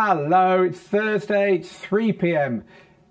Hello, it's Thursday, it's 3 p.m.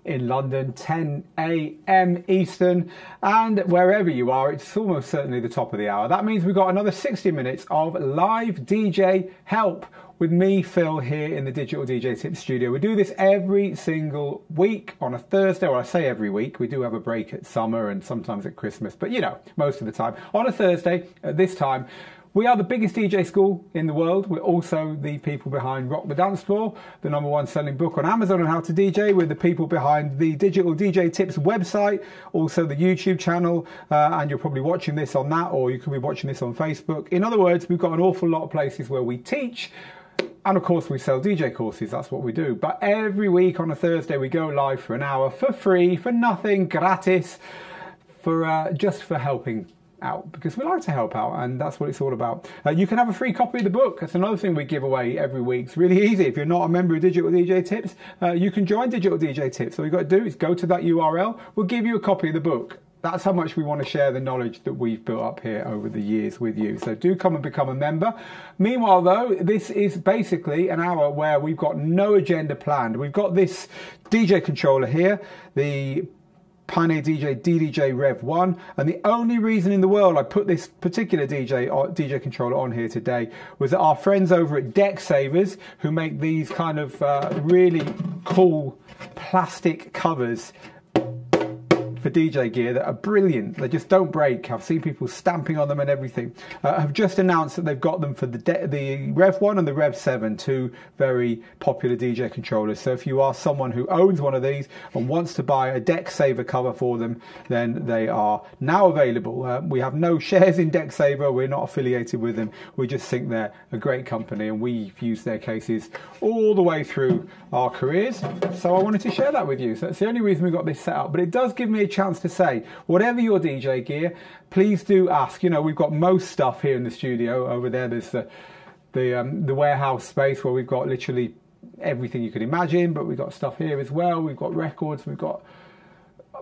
in London, 10 a.m. Eastern, and wherever you are, it's almost certainly the top of the hour. That means we've got another 60 minutes of live DJ help with me, Phil, here in the Digital DJ Tips studio. We do this every single week on a Thursday, or I say every week. We do have a break at summer and sometimes at Christmas, but you know, most of the time. On a Thursday, at this time, we are the biggest DJ school in the world. We're also the people behind Rock The Dance Floor, the #1 selling book on Amazon on how to DJ. We're the people behind the Digital DJ Tips website, also the YouTube channel, and you're probably watching this on that, or you could be watching this on Facebook. In other words, we've got an awful lot of places where we teach, and of course we sell DJ courses, that's what we do. But every week on a Thursday we go live for an hour for free, for nothing, gratis, for just for helping out, because we like to help out, and that's what it's all about. You can have a free copy of the book. That's another thing we give away every week. It's really easy. If you're not a member of Digital DJ Tips, you can join Digital DJ Tips. All you've got to do is go to that URL. We'll give you a copy of the book. That's how much we want to share the knowledge that we've built up here over the years with you. So do come and become a member. Meanwhile, though, this is basically an hour where we've got no agenda planned. We've got this DJ controller here, the Pioneer DJ DDJ Rev 1, and the only reason in the world I put this particular DJ controller on here today was that our friends over at Deck Savers, who make these kind of really cool plastic covers for DJ gear that are brilliant. They just don't break. I've seen people stamping on them and everything. Have just announced that they've got them for the Rev 1 and the Rev 7, two very popular DJ controllers. So if you are someone who owns one of these and wants to buy a Deck Saver cover for them, then they are now available. We have no shares in Deck Saver. We're not affiliated with them. We just think they're a great company, and we've used their cases all the way through our careers. So I wanted to share that with you. So it's the only reason we got this set up. But it does give me a chance to say, whatever your DJ gear, please do ask. You know, we've got most stuff here in the studio. Over there, there's the warehouse space where we've got literally everything you could imagine, but we've got stuff here as well. We've got records, we've got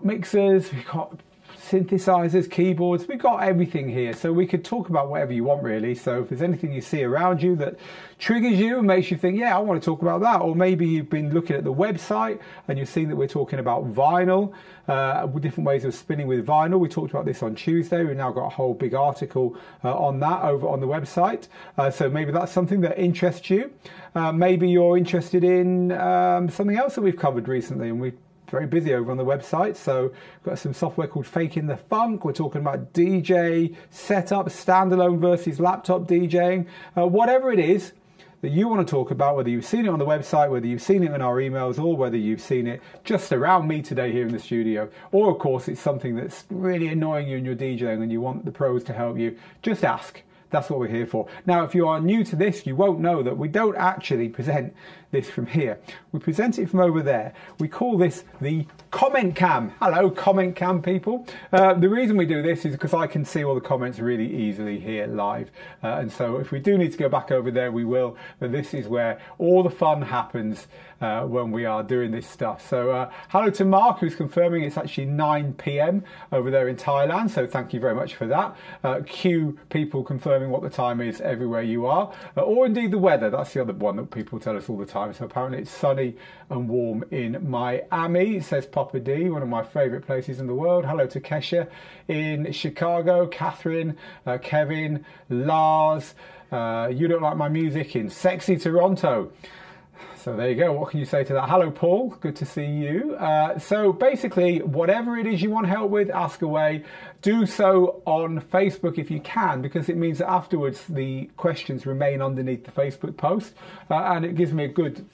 mixers, we've got synthesizers, keyboards, we've got everything here. So we could talk about whatever you want, really. So if there's anything you see around you that triggers you and makes you think, yeah, I want to talk about that, or maybe you've been looking at the website and you've seen that we're talking about vinyl, different ways of spinning with vinyl. We talked about this on Tuesday. We've now got a whole big article on that over on the website. So maybe that's something that interests you. Maybe you're interested in something else that we've covered recently, and we've very busy over on the website. So we've got some software called Faking the Funk. We're talking about DJ setup, standalone versus laptop DJing. Whatever it is that you want to talk about, whether you've seen it on the website, whether you've seen it in our emails, or whether you've seen it just around me today here in the studio, or of course it's something that's really annoying you in your DJing and you want the pros to help you, just ask. That's what we're here for. Now, if you are new to this, you won't know that we don't actually present this from here. We present it from over there. We call this the comment cam. Hello, comment cam people. The reason we do this is because I can see all the comments really easily here live. And so if we do need to go back over there, we will. But this is where all the fun happens when we are doing this stuff. So hello to Mark, who's confirming it's actually 9 p.m. over there in Thailand. So thank you very much for that. Q people confirm what the time is everywhere you are, or indeed the weather. That's the other one that people tell us all the time. So apparently it's sunny and warm in Miami, says Papa D, one of my favorite places in the world. Hello to Kesha in Chicago, Catherine, Kevin, Lars, you don't like my music in sexy Toronto. So there you go. What can you say to that? Hello, Paul. Good to see you. So basically, whatever it is you want help with, ask away. Do so on Facebook if you can, because it means that afterwards the questions remain underneath the Facebook post, and it gives me a good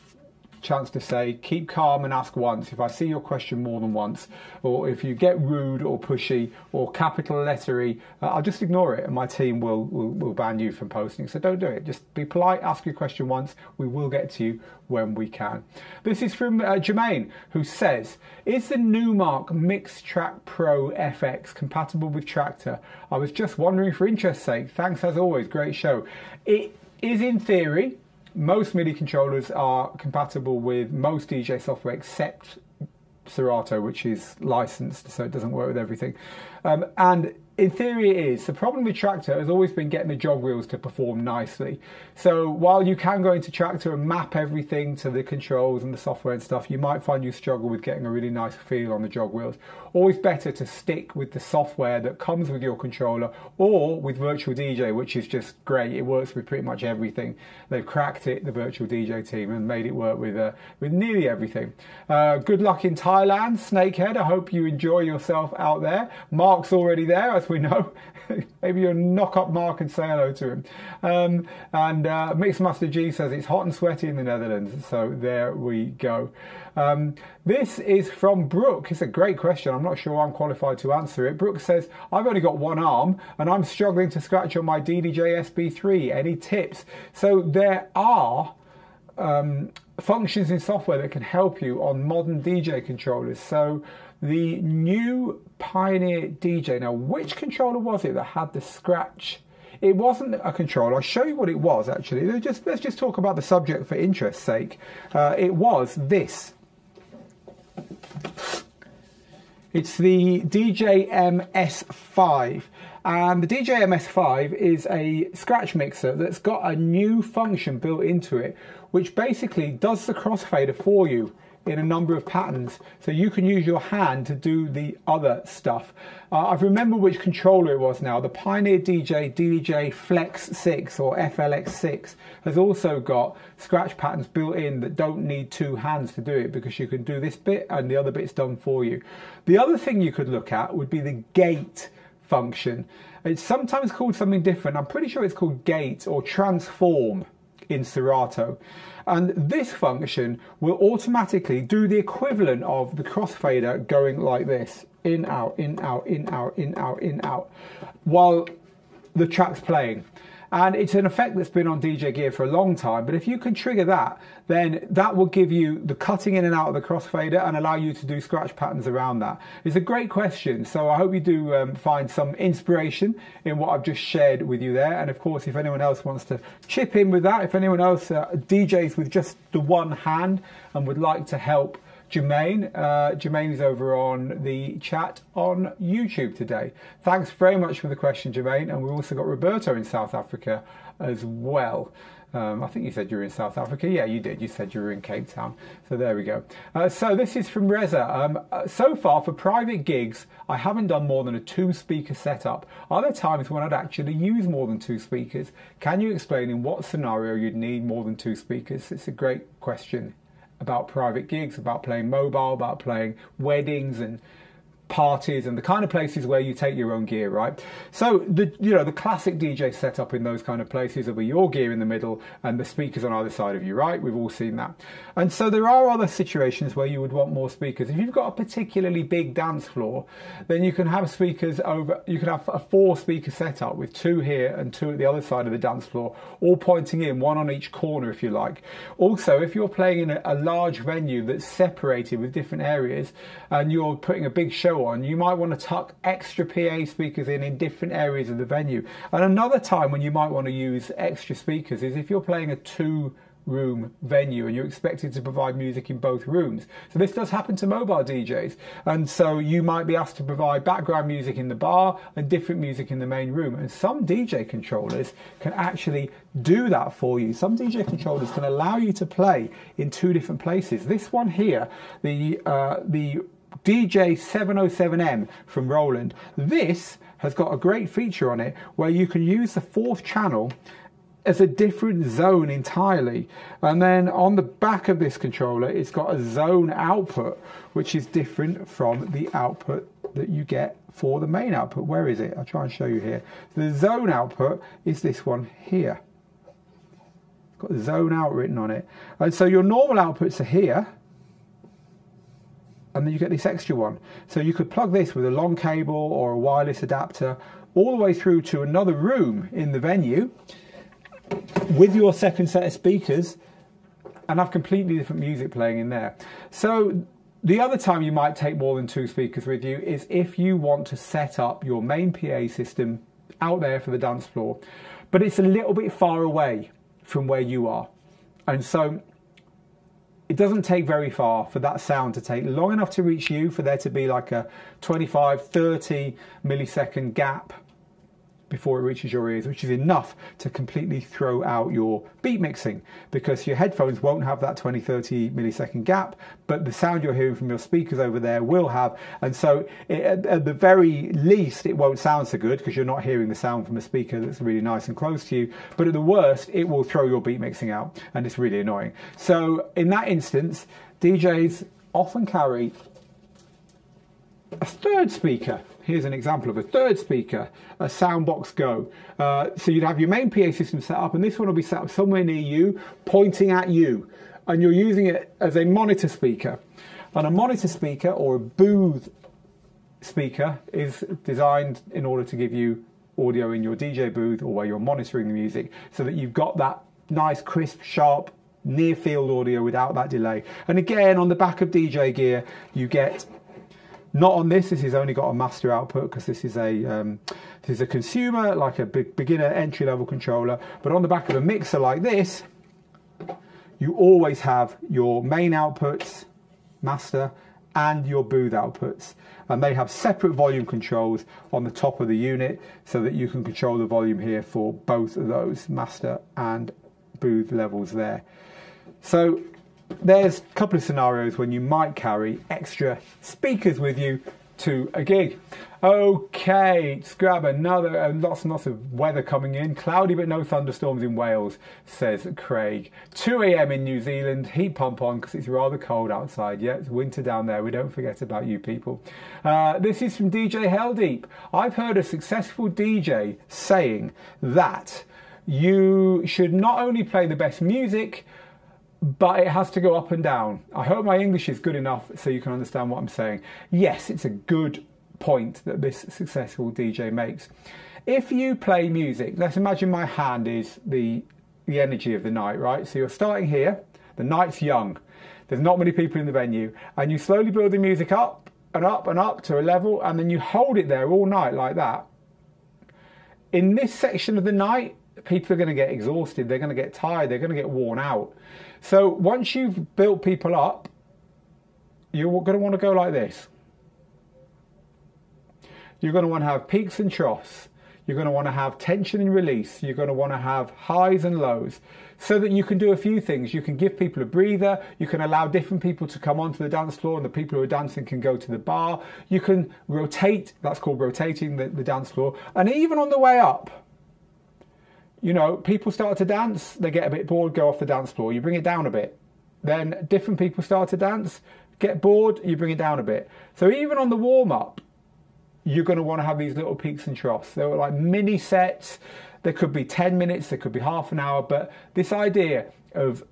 chance to say, keep calm and ask once. If I see your question more than once, or if you get rude or pushy or capital lettery, I'll just ignore it, and my team will ban you from posting. So don't do it. Just be polite, ask your question once. We will get to you when we can. This is from Jermaine, who says, is the Numark Mixtrack Pro FX compatible with Traktor? I was just wondering for interest's sake. Thanks as always. Great show. It is in theory. Most MIDI controllers are compatible with most DJ software except Serato, which is licensed, so it doesn't work with everything. And in theory it is. The problem with Traktor has always been getting the jog wheels to perform nicely. So while you can go into Traktor and map everything to the controls and the software and stuff, you might find you struggle with getting a really nice feel on the jog wheels. Always better to stick with the software that comes with your controller or with Virtual DJ, which is just great. It works with pretty much everything. They've cracked it, the Virtual DJ team, and made it work with nearly everything. Good luck in Thailand, Snakehead. I hope you enjoy yourself out there. Mark's already there, as we know. Maybe you'll knock up Mark and say hello to him. Mixmaster G says it's hot and sweaty in the Netherlands. So there we go. This is from Brooke. It's a great question. I'm not sure I'm qualified to answer it. Brooke says, I've only got one arm and I'm struggling to scratch on my DDJ-SB3. Any tips? So there are functions in software that can help you on modern DJ controllers. So the new Pioneer DJ. Now, which controller was it that had the scratch? It wasn't a controller. I'll show you what it was, actually. Let's just talk about the subject for interest's sake. It was this. It's the DJMS5. And the DJMS5 is a scratch mixer that's got a new function built into it, which basically does the crossfader for you in a number of patterns, so you can use your hand to do the other stuff. I've remembered which controller it was now. The Pioneer DJ DDJ Flex 6 or FLX 6 has also got scratch patterns built in that don't need two hands to do it, because you can do this bit and the other bit's done for you. The other thing you could look at would be the gate function. It's sometimes called something different. I'm pretty sure it's called gate or transform in Serato. And this function will automatically do the equivalent of the crossfader going like this, in, out, in, out, in, out, in, out, in, out, while the track's playing. And it's an effect that's been on DJ gear for a long time, but if you can trigger that, then that will give you the cutting in and out of the crossfader and allow you to do scratch patterns around that. It's a great question, so I hope you do find some inspiration in what I've just shared with you there. And of course, if anyone else wants to chip in with that, if anyone else DJs with just the one hand and would like to help Jermaine. Jermaine is over on the chat on YouTube today. Thanks very much for the question, Jermaine. And we've also got Roberto in South Africa as well. I think you said you were in South Africa. Yeah, you did. You said you were in Cape Town. So there we go. So this is from Reza. So far for private gigs, I haven't done more than a two-speaker setup. Are there times when I'd actually use more than two speakers? Can you explain in what scenario you'd need more than two speakers? It's a great question. About private gigs, about playing mobile, about playing weddings and parties and the kind of places where you take your own gear, right? So the classic DJ setup in those kind of places will be your gear in the middle and the speakers on either side of you, right? We've all seen that. And so there are other situations where you would want more speakers. If you've got a particularly big dance floor, then you can have speakers over. You can have a four-speaker setup with two here and two at the other side of the dance floor, all pointing in, one on each corner, if you like. Also, if you're playing in a large venue that's separated with different areas and you're putting a big show on, you might want to tuck extra PA speakers in different areas of the venue. And another time when you might want to use extra speakers is if you're playing a two-room venue and you're expected to provide music in both rooms. So this does happen to mobile DJs, and so you might be asked to provide background music in the bar and different music in the main room. And some DJ controllers can actually do that for you. Some DJ controllers can allow you to play in two different places. This one here, the DJ707M from Roland. This has got a great feature on it where you can use the fourth channel as a different zone entirely. And then on the back of this controller, it's got a zone output, which is different from the output that you get for the main output. Where is it? I'll try and show you here. The zone output is this one here. It's got zone out written on it. And so your normal outputs are here, and then you get this extra one. So you could plug this with a long cable or a wireless adapter all the way through to another room in the venue with your second set of speakers and have completely different music playing in there. So the other time you might take more than two speakers with you is if you want to set up your main PA system out there for the dance floor, but it's a little bit far away from where you are. And so It doesn't take very far for that sound to take long enough to reach you, for there to be like a 25, 30 millisecond gap before it reaches your ears, which is enough to completely throw out your beat mixing, because your headphones won't have that 20, 30 millisecond gap, but the sound you're hearing from your speakers over there will have. And so at the very least, it won't sound so good because you're not hearing the sound from a speaker that's really nice and close to you. But at the worst, it will throw your beat mixing out, and it's really annoying. So in that instance, DJs often carry a third speaker. Here's an example of a third speaker, a Soundbox Go. So you'd have your main PA system set up, and this one will be set up somewhere near you, pointing at you. And you're using it as a monitor speaker. And a monitor speaker, or a booth speaker, is designed in order to give you audio in your DJ booth, or where you're monitoring the music, so that you've got that nice, crisp, sharp, near field audio without that delay. And again, on the back of DJ gear, you get... Not on this. This has only got a master output because this is a consumer, like a beginner entry-level controller. But on the back of a mixer like this, you always have your main outputs, master, and your booth outputs. And they have separate volume controls on the top of the unit so that you can control the volume here for both of those master and booth levels there. So there's a couple of scenarios when you might carry extra speakers with you to a gig. Okay, let's grab another, lots and lots of weather coming in. Cloudy but no thunderstorms in Wales, says Craig. 2 AM in New Zealand, heat pump on because it's rather cold outside. Yeah, it's winter down there, we don't forget about you people. This is from DJ Helldeep. I've heard a successful DJ saying that you should not only play the best music, but it has to go up and down. I hope my English is good enough so you can understand what I'm saying. Yes, it's a good point that this successful DJ makes. If you play music, let's imagine my hand is the energy of the night, right? So you're starting here, the night's young, there's not many people in the venue, and you slowly build the music up and up and up to a level, and then you hold it there all night like that. In this section of the night, people are going to get exhausted, they're going to get tired, they're going to get worn out. So once you've built people up, you're going to want to go like this. You're going to want to have peaks and troughs. You're going to want to have tension and release. You're going to want to have highs and lows, so that you can do a few things. You can give people a breather. You can allow different people to come onto the dance floor, and the people who are dancing can go to the bar. You can rotate. That's called rotating the dance floor. And even on the way up, you know, people start to dance, they get a bit bored, go off the dance floor, you bring it down a bit. Then different people start to dance, get bored, you bring it down a bit. So even on the warm-up, you're going to want to have these little peaks and troughs. They were like mini sets, there could be 10 minutes, there could be half an hour, but this idea of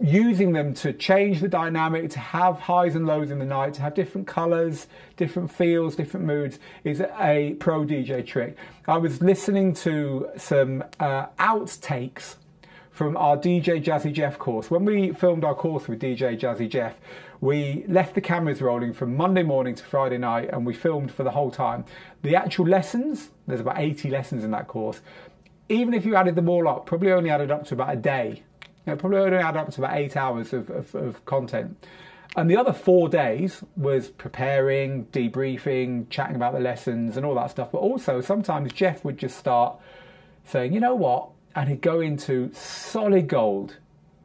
using them to change the dynamic, to have highs and lows in the night, to have different colours, different feels, different moods, is a pro DJ trick. I was listening to some outtakes from our DJ Jazzy Jeff course. When we filmed our course with DJ Jazzy Jeff, we left the cameras rolling from Monday morning to Friday night, and we filmed for the whole time. The actual lessons, there's about 80 lessons in that course. Even if you added them all up, probably only added up to about a day. It probably only added up to about 8 hours of content. And the other 4 days was preparing, debriefing, chatting about the lessons and all that stuff. But also sometimes Jeff would just start saying, you know what? And he'd go into solid gold,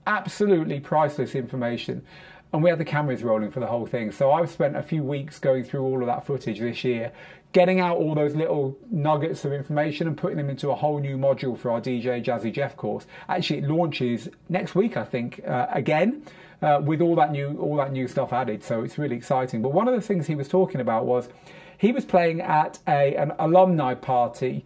absolutely priceless information. And we had the cameras rolling for the whole thing. So I've spent a few weeks going through all of that footage this year, getting out all those little nuggets of information and putting them into a whole new module for our DJ Jazzy Jeff course. Actually, it launches next week, I think, again, with all that new stuff added. So it's really exciting. But one of the things he was talking about was he was playing at an alumni party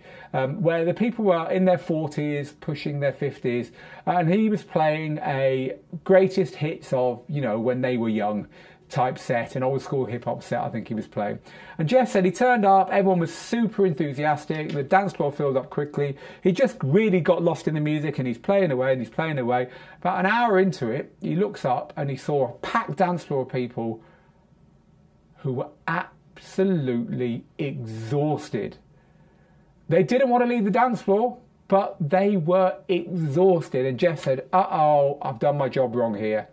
where the people were in their 40s, pushing their 50s, and he was playing a greatest hits of, you know, when they were young type set, an old school hip hop set I think he was playing. And Jeff said he turned up, everyone was super enthusiastic, the dance floor filled up quickly, he just really got lost in the music, and he's playing away and he's playing away. About an hour into it, he looks up and he saw a packed dance floor of people who were absolutely exhausted. They didn't want to leave the dance floor, but they were exhausted. And Jeff said, uh-oh, I've done my job wrong here.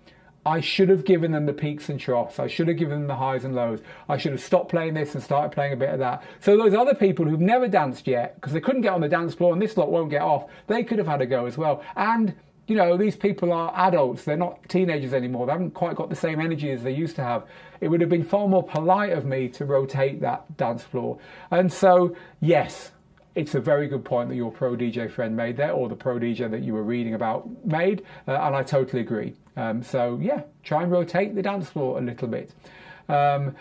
I should have given them the peaks and troughs. I should have given them the highs and lows. I should have stopped playing this and started playing a bit of that. So those other people who've never danced yet, because they couldn't get on the dance floor and this lot won't get off, they could have had a go as well. And, you know, these people are adults. They're not teenagers anymore. They haven't quite got the same energy as they used to have. It would have been far more polite of me to rotate that dance floor. And so, yes, it's a very good point that your pro DJ friend made there, or the pro DJ that you were reading about made, and I totally agree. So yeah, try and rotate the dance floor a little bit. You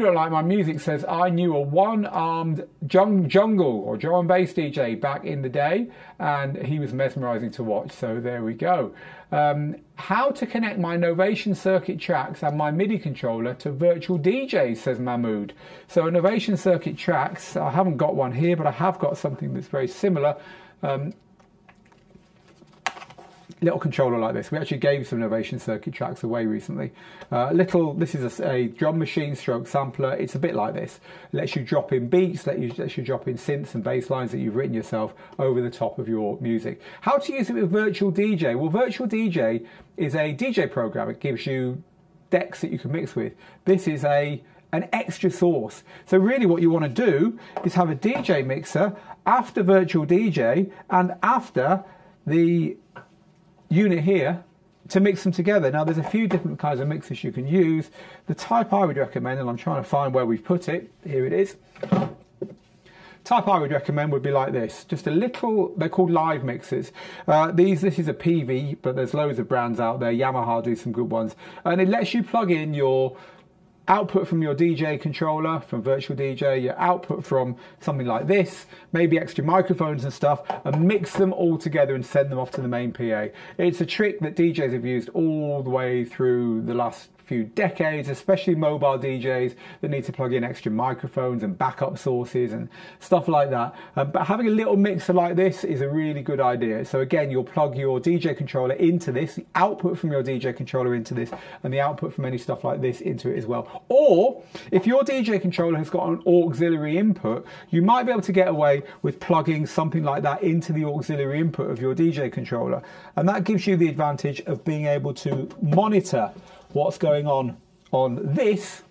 don't like my music, says, I knew a one-armed jungle or drum and bass DJ back in the day, and he was mesmerizing to watch, so there we go. How to connect my Novation Circuit Tracks and my MIDI controller to Virtual DJ, says Mahmood. So a Novation Circuit Tracks, I haven't got one here, but I have got something that's very similar. Little controller like this. We actually gave some Novation Circuit Tracks away recently. This is a drum machine stroke sampler. It's a bit like this. It lets you drop in beats, lets you drop in synths and bass lines that you've written yourself over the top of your music. How to use it with Virtual DJ? Well, Virtual DJ is a DJ program. It gives you decks that you can mix with. This is an extra source. So really what you want to do is have a DJ mixer after Virtual DJ and after the unit here to mix them together. Now there's a few different kinds of mixers you can use. The type I would recommend, and I'm trying to find where we've put it, here it is. Type I would recommend would be like this, just a little, they're called live mixers. This is a PV, but there's loads of brands out there. Yamaha do some good ones. And it lets you plug in your output from your DJ controller, from Virtual DJ, your output from something like this, maybe extra microphones and stuff, and mix them all together and send them off to the main PA. It's a trick that DJs have used all the way through the last few decades, especially mobile DJs that need to plug in extra microphones and backup sources and stuff like that. But having a little mixer like this is a really good idea. So again, you'll plug your DJ controller into this, the output from your DJ controller into this, and the output from any stuff like this into it as well. Or if your DJ controller has got an auxiliary input, you might be able to get away with plugging something like that into the auxiliary input of your DJ controller. And that gives you the advantage of being able to monitor what's going on this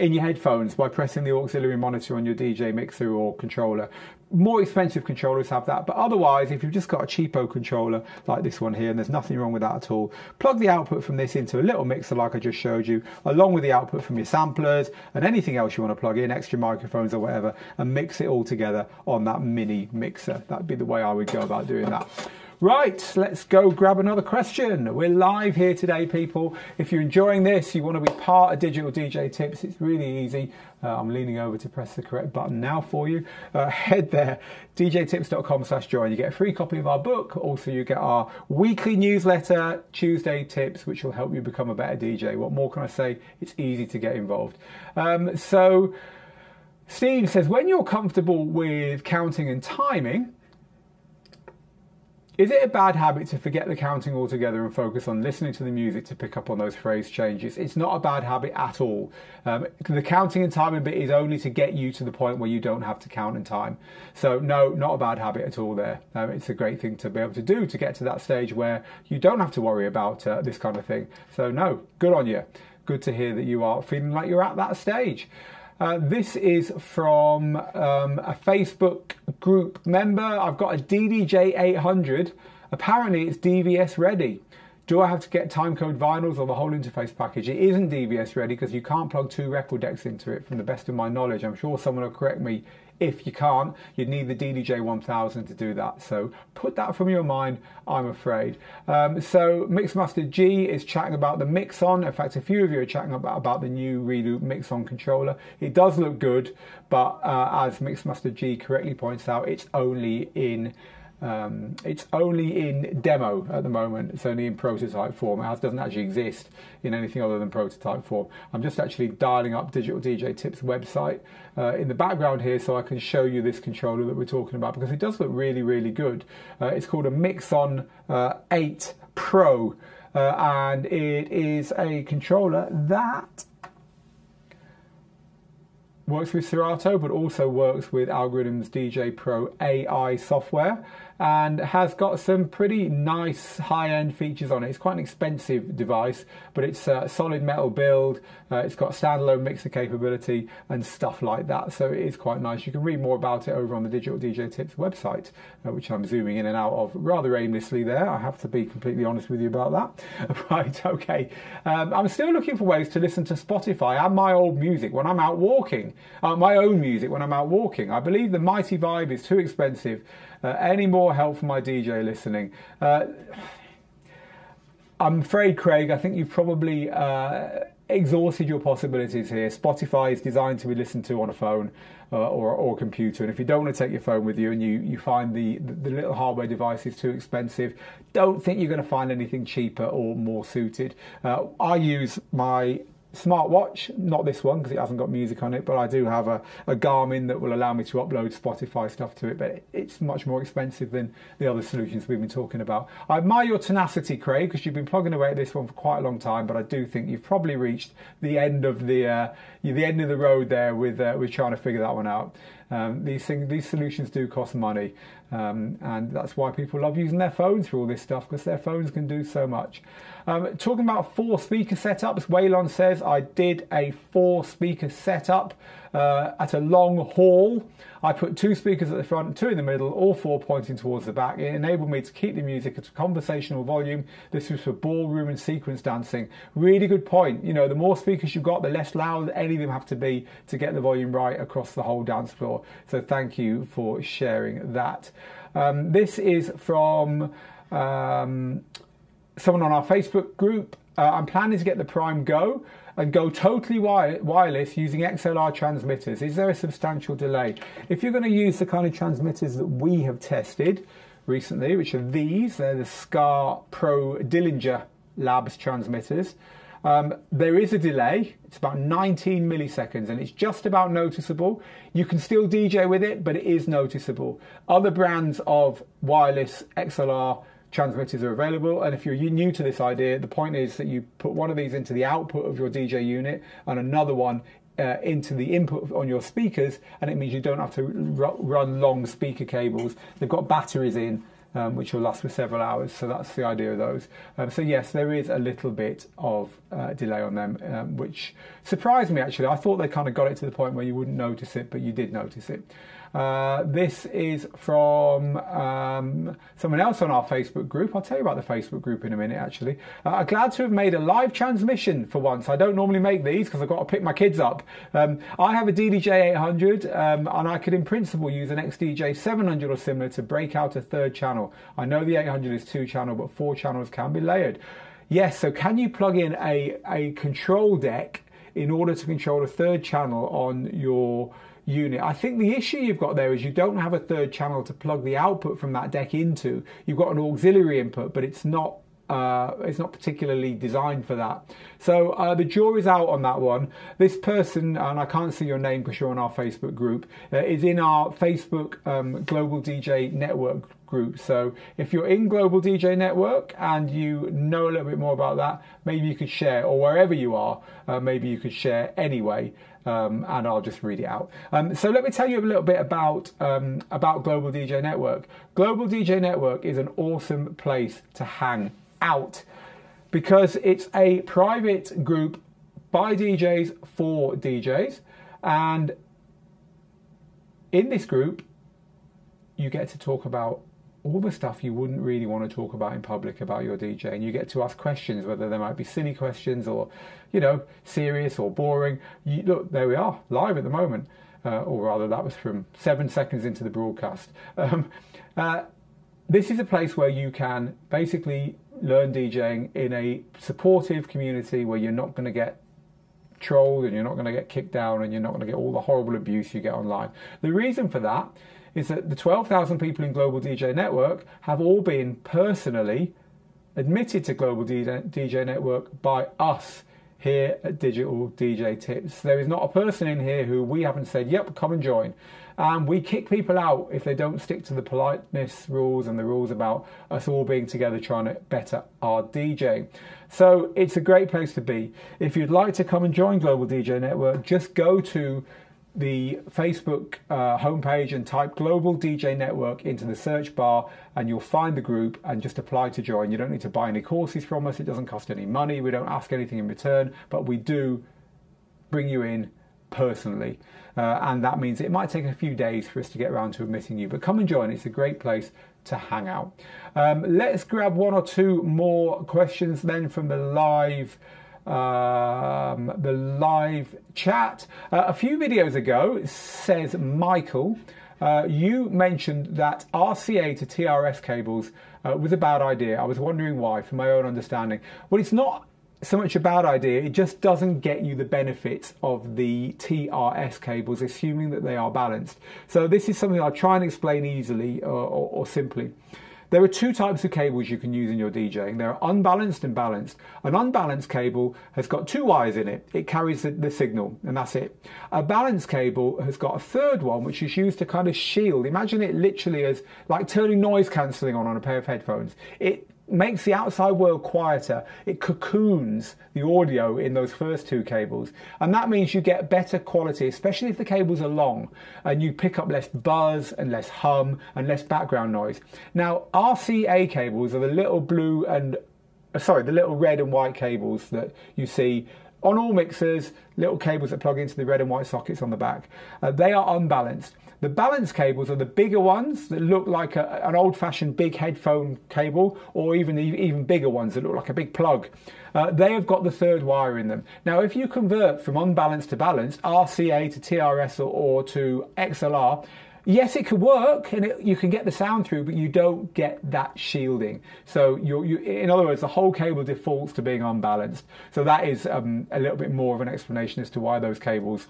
in your headphones by pressing the auxiliary monitor on your DJ mixer or controller. More expensive controllers have that, but otherwise, if you've just got a cheapo controller like this one here, and there's nothing wrong with that at all, plug the output from this into a little mixer like I just showed you, along with the output from your samplers and anything else you want to plug in, extra microphones or whatever, and mix it all together on that mini mixer. That'd be the way I would go about doing that. Right, let's go grab another question. We're live here today, people. If you're enjoying this, you want to be part of Digital DJ Tips, it's really easy. I'm leaning over to press the correct button now for you. Head there, djtips.com/join. You get a free copy of our book. Also, you get our weekly newsletter, Tuesday Tips, which will help you become a better DJ. What more can I say? It's easy to get involved. So Steve says, when you're comfortable with counting and timing, is it a bad habit to forget the counting altogether and focus on listening to the music to pick up on those phrase changes? It's not a bad habit at all. The counting and timing bit is only to get you to the point where you don't have to count and time. So no, not a bad habit at all there. It's a great thing to be able to do to get to that stage where you don't have to worry about this kind of thing. So no, good on you. Good to hear that you are feeling like you're at that stage. This is from a Facebook group member. I've got a DDJ-800. Apparently it's DVS ready. Do I have to get timecode vinyls or the whole interface package? It isn't DVS ready because you can't plug two record decks into it, from the best of my knowledge. I'm sure someone will correct me. If you can't, you'd need the DDJ-1000 to do that. So put that from your mind, I'm afraid. So Mixmaster G is chatting about the Mixon. In fact, a few of you are chatting about the new Reloop Mixon controller. It does look good, but as Mixmaster G correctly points out, it's only in demo at the moment. It's only in prototype form. It doesn't actually exist in anything other than prototype form. I'm just actually dialing up Digital DJ Tips website in the background here so I can show you this controller that we're talking about, because it does look really, really good. It's called a Mixon 8 Pro, and it is a controller that works with Serato, but also works with Algorithm's DJ Pro AI software. and has got some pretty nice high-end features on it. It's quite an expensive device, but it's a solid metal build, it's got standalone mixer capability and stuff like that, so it is quite nice. You can read more about it over on the Digital DJ Tips website, which I'm zooming in and out of rather aimlessly there, I have to be completely honest with you about that. Right, okay, I'm still looking for ways to listen to Spotify and my old music when I'm out walking, my own music when I'm out walking. I believe the Mighty Vibe is too expensive. Any more help for my DJ listening? I'm afraid, Craig, I think you've probably exhausted your possibilities here. Spotify is designed to be listened to on a phone or computer, and if you don't want to take your phone with you and you find the little hardware device is too expensive, don't think you're going to find anything cheaper or more suited. I use my smartwatch, not this one because it hasn't got music on it, but I do have a Garmin that will allow me to upload Spotify stuff to it, but it's much more expensive than the other solutions we've been talking about. I admire your tenacity, Craig, because you've been plugging away at this one for quite a long time, but I do think you've probably reached the end of the end of the road there with trying to figure that one out. These solutions do cost money, and that's why people love using their phones for all this stuff, because their phones can do so much. Talking about four speaker setups, Waylon says, I did a four speaker setup at a long haul. I put two speakers at the front, two in the middle, all four pointing towards the back. It enabled me to keep the music at a conversational volume. This was for ballroom and sequence dancing. Really good point. You know, the more speakers you've got, the less loud any of them have to be to get the volume right across the whole dance floor. So thank you for sharing that. This is from someone on our Facebook group. I'm planning to get the Prime Go and go totally wireless using XLR transmitters. Is there a substantial delay? If you're going to use the kind of transmitters that we have tested recently, which are these, they're the SCAR Pro Dillinger Labs transmitters, there is a delay. It's about 19 milliseconds and it's just about noticeable. You can still DJ with it, but it is noticeable. Other brands of wireless XLR transmitters are available, and if you're new to this idea, the point is that you put one of these into the output of your DJ unit and another one into the input on your speakers, and it means you don't have to run long speaker cables. They've got batteries in, which will last for several hours, so that's the idea of those. So yes, there is a little bit of delay on them, which surprised me actually. I thought they kind of got it to the point where you wouldn't notice it, but you did notice it. This is from someone else on our Facebook group. I'll tell you about the Facebook group in a minute actually. I'm glad to have made a live transmission for once. I don't normally make these because I've got to pick my kids up. I have a DDJ-800 and I could in principle use an XDJ-700 or similar to break out a third channel. I know the 800 is two channel, but four channels can be layered. Yes, so can you plug in a control deck in order to control a third channel on your unit? I think the issue you've got there is you don't have a third channel to plug the output from that deck into. You've got an auxiliary input, but it's not particularly designed for that. So the jury's out on that one. This person, and I can't see your name because you're on our Facebook group, is in our Facebook Global DJ Network group. So if you're in Global DJ Network and you know a little bit more about that, maybe you could share, or wherever you are, maybe you could share anyway. And I'll just read it out. So let me tell you a little bit about Global DJ Network. Global DJ Network is an awesome place to hang out because it's a private group by DJs for DJs, and in this group you get to talk about all the stuff you wouldn't really want to talk about in public about your DJ, and you get to ask questions, whether they might be silly questions or, you know, serious or boring. Look, there we are, live at the moment, or rather that was from 7 seconds into the broadcast. This is a place where you can basically learn DJing in a supportive community where you're not going to get trolled and you're not going to get kicked down and you're not going to get all the horrible abuse you get online. The reason for that is that the 12,000 people in Global DJ Network have all been personally admitted to Global DJ Network by us here at Digital DJ Tips. There is not a person in here who we haven't said, yep, come and join. And we kick people out if they don't stick to the politeness rules and the rules about us all being together trying to better our DJing. So it's a great place to be. If you'd like to come and join Global DJ Network, just go to the Facebook homepage and type Global DJ Network into the search bar, and you'll find the group and just apply to join. You don't need to buy any courses from us. It doesn't cost any money. We don't ask anything in return, but we do bring you in personally, and that means it might take a few days for us to get around to admitting you, but come and join. It's a great place to hang out. Let's grab one or two more questions then from the live chat. A few videos ago, says Michael, you mentioned that RCA to TRS cables was a bad idea. I was wondering why, from my own understanding. Well, it's not so much a bad idea, it just doesn't get you the benefits of the TRS cables, assuming that they are balanced. So this is something I'll try and explain easily or simply. There are two types of cables you can use in your DJing. There are unbalanced and balanced. An unbalanced cable has got two wires in it. It carries the signal, and that's it. A balanced cable has got a third one, which is used to kind of shield. Imagine it literally as like turning noise cancelling on a pair of headphones. It makes the outside world quieter. It cocoons the audio in those first two cables, and that means you get better quality, especially if the cables are long, and you pick up less buzz and less hum and less background noise. Now, RCA cables are the little blue and the little red and white cables that you see on all mixers, little cables that plug into the red and white sockets on the back. They are unbalanced. The balanced cables are the bigger ones that look like an old-fashioned big headphone cable, or even bigger ones that look like a big plug. They have got the third wire in them. Now, if you convert from unbalanced to balanced, RCA to TRS or to XLR, yes, it could work, and you can get the sound through, but you don't get that shielding. So, in other words, the whole cable defaults to being unbalanced. So that is a little bit more of an explanation as to why those cables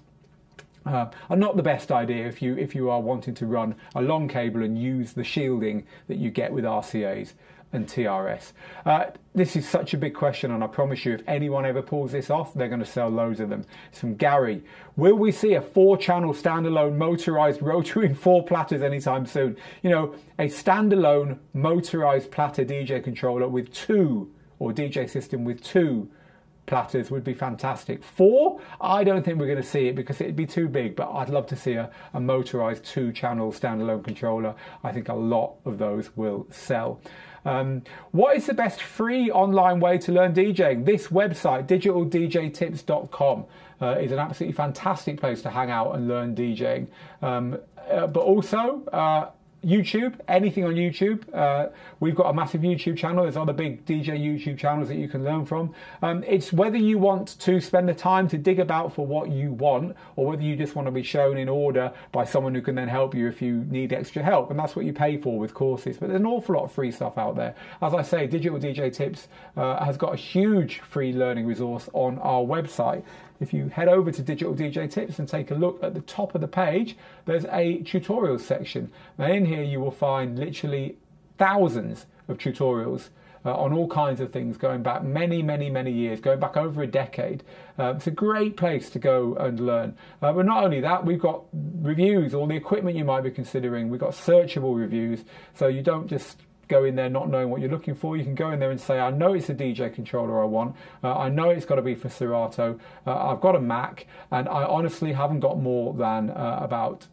are not the best idea if you are wanting to run a long cable and use the shielding that you get with RCAs and TRS. This is such a big question, and I promise you, if anyone ever pulls this off, they're going to sell loads of them. It's from Gary. Will we see a 4-channel standalone motorized rotary and 4 platters anytime soon? You know, a standalone motorized platter DJ controller with 2, or DJ system with 2 platters would be fantastic. 4? I don't think we're going to see it because it'd be too big, but I'd love to see a motorized 2-channel standalone controller. I think a lot of those will sell. What is the best free online way to learn DJing? This website, digitaldjtips.com, is an absolutely fantastic place to hang out and learn DJing. But also, YouTube, anything on YouTube. We've got a massive YouTube channel. There's other big DJ YouTube channels that you can learn from. It's whether you want to spend the time to dig about for what you want, or whether you just want to be shown in order by someone who can then help you if you need extra help. And that's what you pay for with courses. But there's an awful lot of free stuff out there. As I say, Digital DJ Tips has got a huge free learning resource on our website. If you head over to Digital DJ Tips and take a look at the top of the page, there's a tutorials section. Now in here you will find literally thousands of tutorials on all kinds of things going back many, many, many years, going back over a decade. It's a great place to go and learn. But not only that, we've got reviews, all the equipment you might be considering. We've got searchable reviews, so you don't just go in there not knowing what you're looking for. You can go in there and say, I know it's a DJ controller I want, I know it's got to be for Serato, I've got a Mac, and I honestly haven't got more than about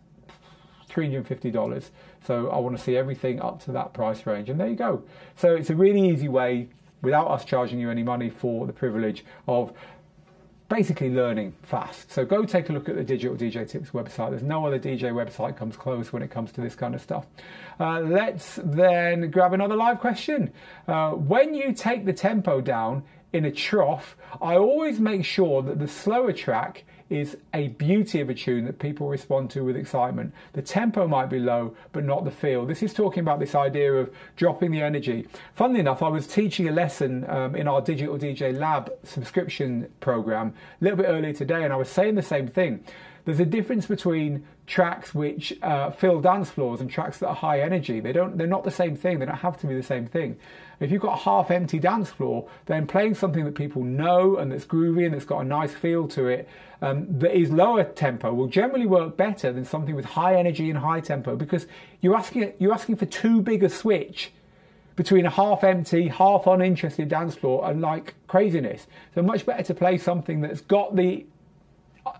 $350, so I want to see everything up to that price range, and there you go. So it's a really easy way, without us charging you any money, for the privilege of basically learning fast. So go take a look at the Digital DJ Tips website. There's no other DJ website comes close when it comes to this kind of stuff. Let's then grab another live question. When you take the tempo down in a trough, I always make sure that the slower track is a beauty of a tune that people respond to with excitement. The tempo might be low, but not the feel. This is talking about this idea of dropping the energy. Funnily enough, I was teaching a lesson in our Digital DJ Lab subscription program a little bit earlier today, and I was saying the same thing. There's a difference between tracks which fill dance floors and tracks that are high energy. They're not the same thing. They don't have to be the same thing. If you've got a half-empty dance floor, then playing something that people know and that's groovy and that's got a nice feel to it, that is lower tempo, will generally work better than something with high energy and high tempo, because you're asking for too big a switch between a half-empty, half-uninterested dance floor and like craziness. So much better to play something that's got the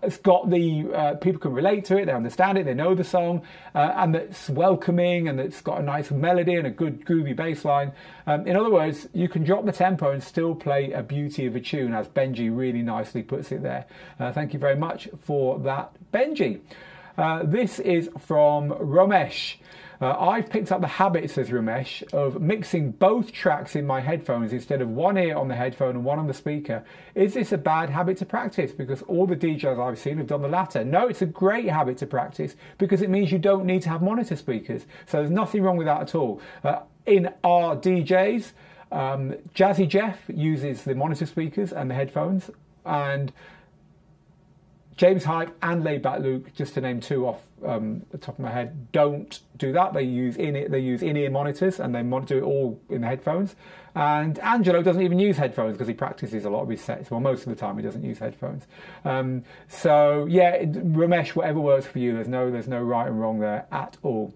it's got the people can relate to it, they understand it, they know the song, and that's welcoming, and it's got a nice melody and a good groovy bass line. In other words, you can drop the tempo and still play a beauty of a tune, as Benji really nicely puts it there. Thank you very much for that, Benji. This is from Ramesh. I've picked up the habit, says Ramesh, of mixing both tracks in my headphones instead of one ear on the headphone and one on the speaker. Is this a bad habit to practice? Because all the DJs I've seen have done the latter. No, it's a great habit to practice because it means you don't need to have monitor speakers. So there's nothing wrong with that at all. In our DJs, Jazzy Jeff uses the monitor speakers and the headphones, and James Hype and Laidback Luke, just to name two off the top of my head, don't do that. They use in-ear monitors, and they monitor it all in the headphones. And Angelo doesn't even use headphones because he practices a lot of his sets. Well, most of the time he doesn't use headphones. So yeah, Ramesh, whatever works for you. There's no right and wrong there at all.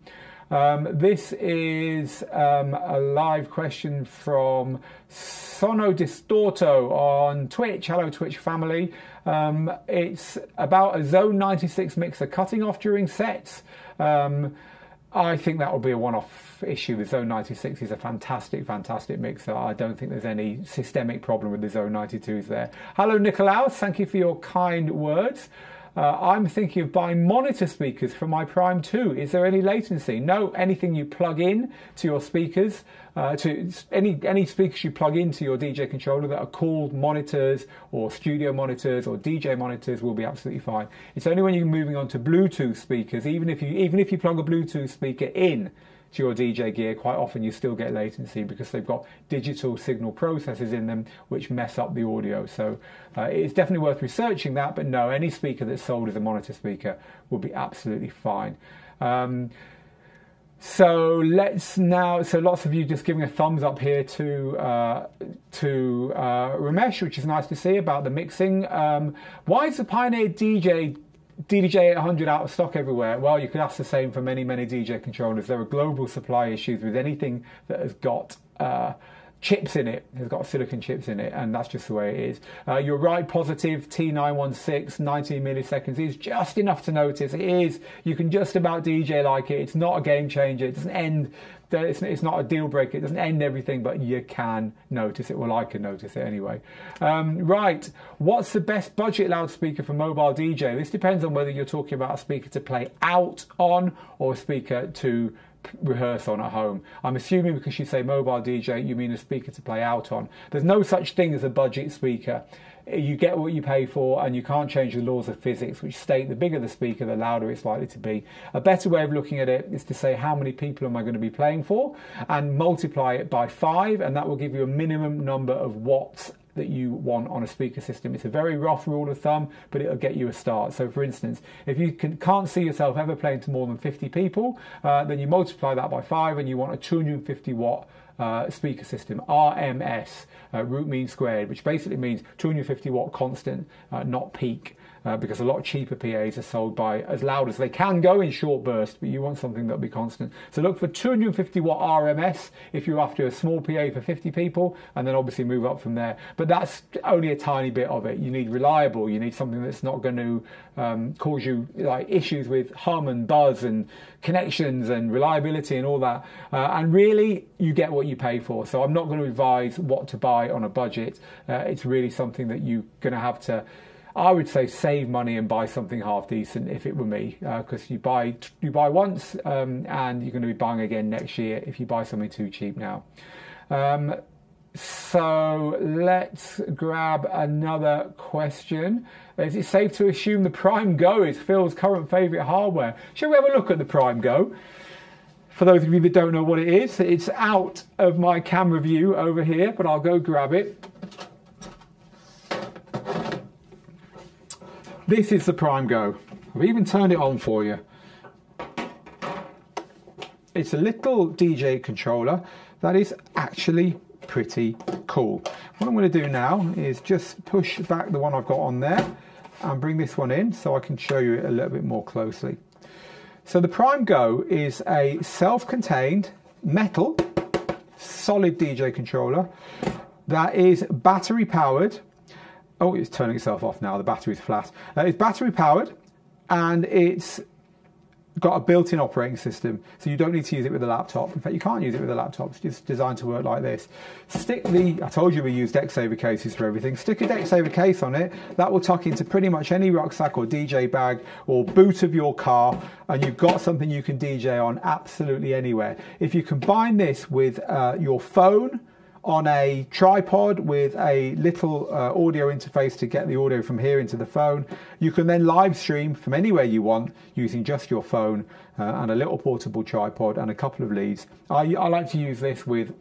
This is a live question from Sono Distorto on Twitch. Hello, Twitch family. It's about a Zone 96 mixer cutting off during sets. I think that will be a one-off issue. The Zone 96 is a fantastic, fantastic mixer. I don't think there's any systemic problem with the Zone 92s there. Hello, Nicolaus. Thank you for your kind words. I'm thinking of buying monitor speakers for my Prime 2. Is there any latency? No, anything you plug in to your speakers, to any speakers you plug into your DJ controller that are called monitors or studio monitors or DJ monitors will be absolutely fine. It's only when you're moving on to Bluetooth speakers, even if you plug a Bluetooth speaker in to your DJ gear, quite often you still get latency because they've got digital signal processes in them which mess up the audio. So it's definitely worth researching that, but no, any speaker that's sold as a monitor speaker will be absolutely fine. So let's now, so lots of you just giving a thumbs up here to Ramesh, which is nice to see, about the mixing. Why is the Pioneer DJ DDJ-800 out of stock everywhere? Well, you could ask the same for many, many DJ controllers. There are global supply issues with anything that has got chips in it, has got silicon chips in it, and that's just the way it is. You're right, Positive T916, 19 milliseconds is just enough to notice. It is, you can just about DJ like it. It's not a game changer. It doesn't end, it's not a deal breaker. It doesn't end everything, but you can notice it. Well, I can notice it anyway. Right, what's the best budget loudspeaker for mobile DJ? This depends on whether you're talking about a speaker to play out on or a speaker to rehearse on at home. I'm assuming because you say mobile DJ, you mean a speaker to play out on. There's no such thing as a budget speaker. You get what you pay for, and you can't change the laws of physics, which state the bigger the speaker, the louder it's likely to be. A better way of looking at it is to say, how many people am I going to be playing for, and multiply it by 5, and that will give you a minimum number of watts that you want on a speaker system. It's a very rough rule of thumb, but it'll get you a start. So for instance, if you can't see yourself ever playing to more than 50 people, then you multiply that by 5 and you want a 250 watt speaker system, RMS, root mean squared, which basically means 250 watt constant, not peak. Because a lot cheaper PAs are sold by as loud as they can go in short bursts, but you want something that'll be constant. So look for 250 watt RMS if you're after a small PA for 50 people, and then obviously move up from there. But that's only a tiny bit of it. You need reliable, you need something that's not going to cause you like issues with hum and buzz and connections and reliability and all that. And really, you get what you pay for. So I'm not going to advise what to buy on a budget. It's really something that you're going to have to, I would say, save money and buy something half decent if it were me, because you buy once and you're going to be buying again next year if you buy something too cheap now. So let's grab another question. Is it safe to assume the Prime Go is Phil's current favourite hardware? Shall we have a look at the Prime Go? For those of you that don't know what it is, it's out of my camera view over here, but I'll go grab it. This is the Prime Go. I've even turned it on for you. It's a little DJ controller that is actually pretty cool. What I'm going to do now is just push back the one I've got on there and bring this one in so I can show you it a little bit more closely. So the Prime Go is a self-contained metal solid DJ controller that is battery powered Oh, it's turning itself off now, the battery's flat. It's battery powered and it's got a built-in operating system, so you don't need to use it with a laptop. In fact, you can't use it with a laptop, it's just designed to work like this. Stick the, I told you we use Deck Saver cases for everything, stick a Deck Saver case on it, that will tuck into pretty much any rucksack or DJ bag or boot of your car, and you've got something you can DJ on absolutely anywhere. If you combine this with your phone, on a tripod with a little audio interface to get the audio from here into the phone. You can then live stream from anywhere you want using just your phone and a little portable tripod and a couple of leads. I like to use this with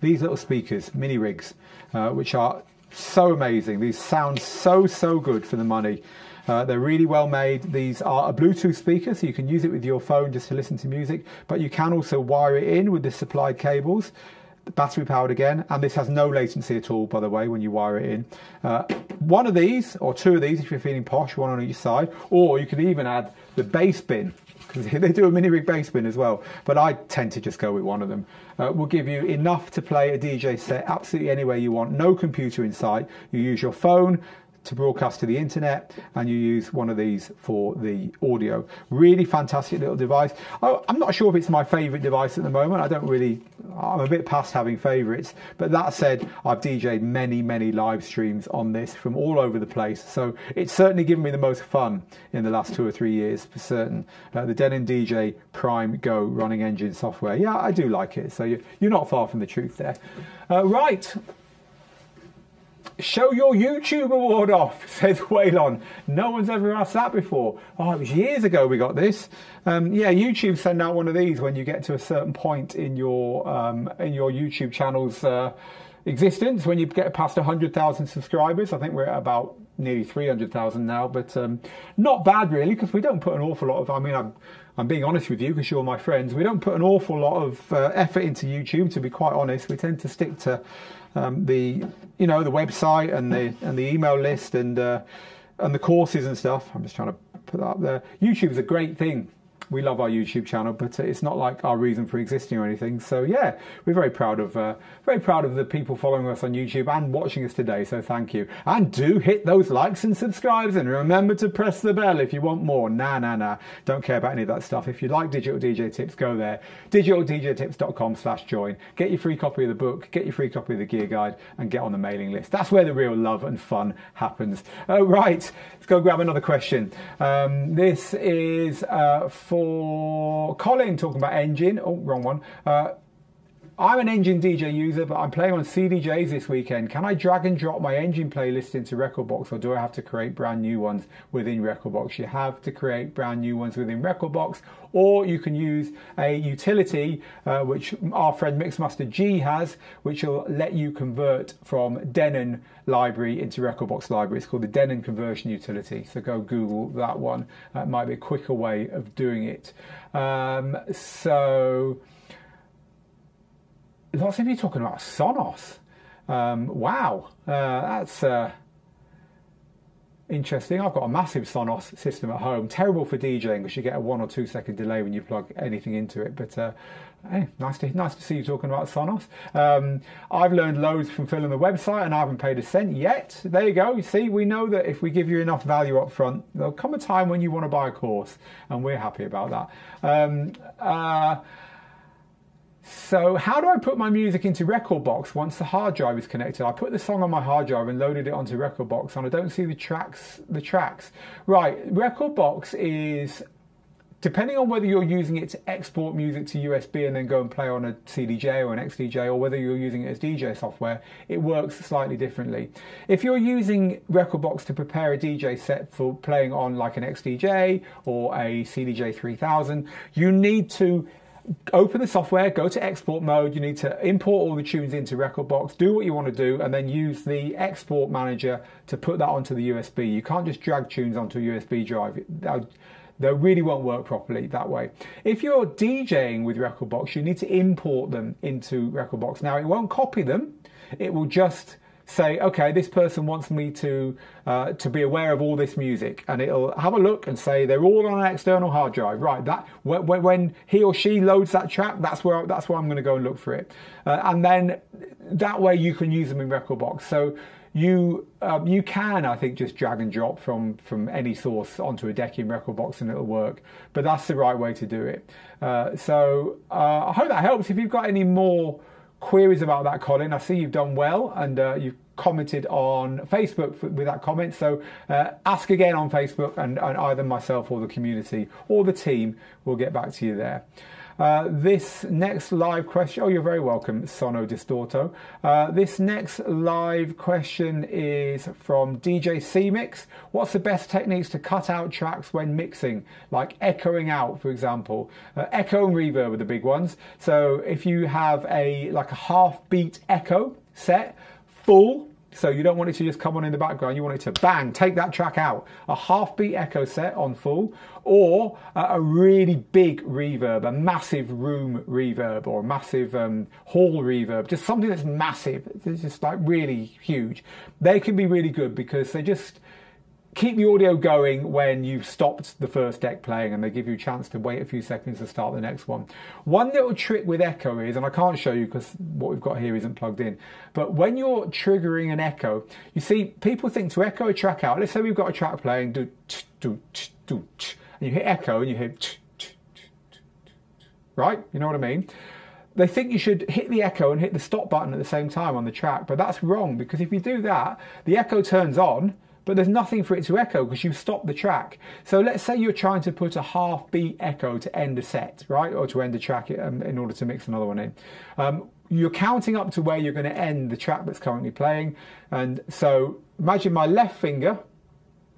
these little speakers, mini rigs, which are so amazing. These sound so good for the money. They're really well made. These are a Bluetooth speaker, so you can use it with your phone just to listen to music, but you can also wire it in with the supplied cables. Battery powered again, and this has no latency at all, by the way, when you wire it in. One of these or two of these if you're feeling posh, one on each side, or you can even add the bass bin, because they do a mini rig bass bin as well, but I tend to just go with one of them. Will give you enough to play a DJ set absolutely anywhere you want, no computer in sight. You use your phone to broadcast to the internet, and you use one of these for the audio. Really fantastic little device. I'm not sure if it's my favorite device at the moment. I'm a bit past having favorites, but that said, I've DJ'd many live streams on this from all over the place, so it's certainly given me the most fun in the last 2 or 3 years for certain. The Denon DJ Prime Go running Engine software, yeah, I do like it, so you're not far from the truth there. Right. Show your YouTube award off, says Waylon. No one's ever asked that before. Oh, it was years ago we got this. Yeah, YouTube send out one of these when you get to a certain point in your YouTube channel's existence. When you get past 100,000 subscribers, I think we're at about nearly 300,000 now, but not bad really, because we don't put an awful lot of, I'm being honest with you because you're my friends. We don't put an awful lot of effort into YouTube, to be quite honest. We tend to stick to the website and the email list and the courses and stuff. I'm just trying to put that up there. YouTube's a great thing. We love our YouTube channel, but it's not like our reason for existing or anything. So yeah, we're very proud of the people following us on YouTube and watching us today. So thank you, and do hit those likes and subscribes, and remember to press the bell if you want more. Nah, don't care about any of that stuff. If you like Digital DJ Tips, go there, digitaldjtips.com/join. Get your free copy of the book, get your free copy of the gear guide, and get on the mailing list. That's where the real love and fun happens. Right, let's go grab another question. This is for Colin, talking about Engine. Oh, wrong one. I'm an Engine DJ user, but I'm playing on CDJs this weekend. Can I drag and drop my Engine playlist into Rekordbox, or do I have to create brand new ones within Rekordbox? You have to create brand new ones within Rekordbox, or you can use a utility, which our friend Mixmaster G has, which will let you convert from Denon library into Rekordbox library. It's called the Denon Conversion Utility, so go Google that one. That might be a quicker way of doing it. Lots of you talking about Sonos. Wow, that's interesting. I've got a massive Sonos system at home. Terrible for DJing because you get a 1 or 2 second delay when you plug anything into it. But hey, nice to see you talking about Sonos. I've learned loads from filling the website, and I haven't paid a cent yet. There you go. You see, we know that if we give you enough value up front, there'll come a time when you want to buy a course, and we're happy about that. So how do I put my music into Rekordbox once the hard drive is connected? I put the song on my hard drive and loaded it onto Rekordbox, and I don't see the tracks. Right, Rekordbox is, depending on whether you're using it to export music to USB and then go and play on a CDJ or an XDJ, or whether you're using it as DJ software, it works slightly differently. If you're using Rekordbox to prepare a DJ set for playing on like an XDJ or a CDJ 3000, you need to open the software, go to export mode, you need to import all the tunes into Rekordbox, do what you want to do, and then use the export manager to put that onto the USB. You can't just drag tunes onto a USB drive. They really won't work properly that way. If you're DJing with Rekordbox, you need to import them into Rekordbox. Now, it won't copy them, it will just say, okay, this person wants me to be aware of all this music, and it'll have a look and say they're all on an external hard drive. Right, that when he or she loads that track, that's where I'm going to go and look for it, and then that way you can use them in Rekordbox. So You can, I think, just drag and drop from any source onto a deck in Rekordbox and it'll work, but that's the right way to do it. I hope that helps. If you've got any more queries about that, Colin, I see you've done well, and you've commented on Facebook with that comment, so ask again on Facebook, and either myself or the community or the team will get back to you there. This next live question, oh, you're very welcome, Sono Distorto. This next live question is from DJ C-Mix. What's the best techniques to cut out tracks when mixing, like echoing out, for example? Echo and reverb are the big ones. So if you have like a half beat echo set, full, so you don't want it to just come on in the background, you want it to bang, take that track out. A half beat echo set on full, or a really big reverb, a massive room reverb or a massive hall reverb, just something that's massive, it's just like really huge. They can be really good because they just keep the audio going when you've stopped the first deck playing, and they give you a chance to wait a few seconds to start the next one. One little trick with echo is, and I can't show you because what we've got here isn't plugged in, but when you're triggering an echo, you see, people think to echo a track out, let's say we've got a track playing, do do do, and you hit echo and you hear, right? You know what I mean? They think you should hit the echo and hit the stop button at the same time on the track, but that's wrong, because if you do that, the echo turns on, but there's nothing for it to echo because you've stopped the track. So let's say you're trying to put a half beat echo to end a set, right? Or to end a track in order to mix another one in. You're counting up to where you're going to end the track that's currently playing. And so imagine my left finger,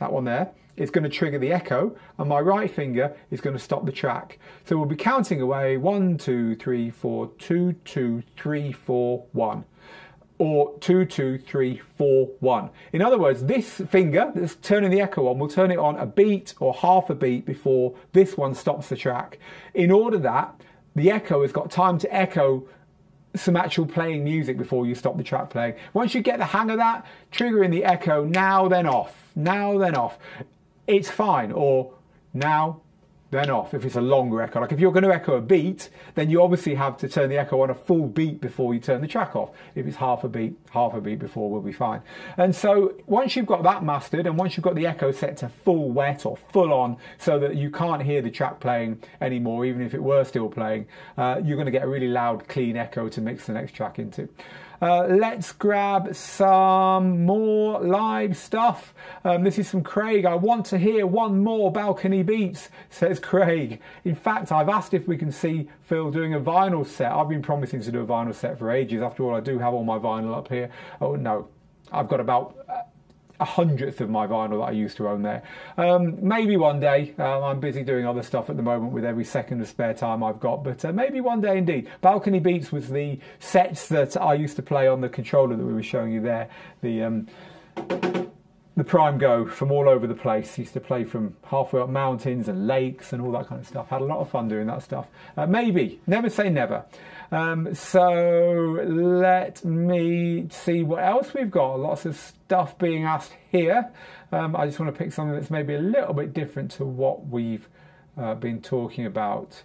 that one there, is going to trigger the echo, and my right finger is going to stop the track. So we'll be counting away 1, 2, 3, 4, 2, 2, 3, 4, 1. Or 2, 2, 3, 4, 1. In other words, this finger that's turning the echo on will turn it on a beat or half a beat before this one stops the track. In order that the echo has got time to echo some actual playing music before you stop the track playing. Once you get the hang of that, triggering the echo, now then off, now then off, it's fine. Or now then off if it's a longer echo. Like if you're going to echo a beat, then you obviously have to turn the echo on a full beat before you turn the track off. If it's half a beat before, we'll be fine. And so once you've got that mastered, and once you've got the echo set to full wet or full on so that you can't hear the track playing anymore, even if it were still playing, you're going to get a really loud, clean echo to mix the next track into. Let's grab some more live stuff. This is from Craig. I want to hear one more Balcony Beats, says Craig. In fact, I've asked if we can see Phil doing a vinyl set. I've been promising to do a vinyl set for ages. After all, I do have all my vinyl up here. Oh no, I've got about 1/100th of my vinyl that I used to own there. Maybe one day. I'm busy doing other stuff at the moment with every second of spare time I've got, but maybe one day indeed. Balcony Beats was the sets that I used to play on the controller that we were showing you there. The Prime Go, from all over the place. Used to play from halfway up mountains and lakes and all that kind of stuff. Had a lot of fun doing that stuff. Maybe. Never say never. So let me see what else we've got. Lots of stuff being asked here. I just want to pick something that's maybe a little bit different to what we've been talking about.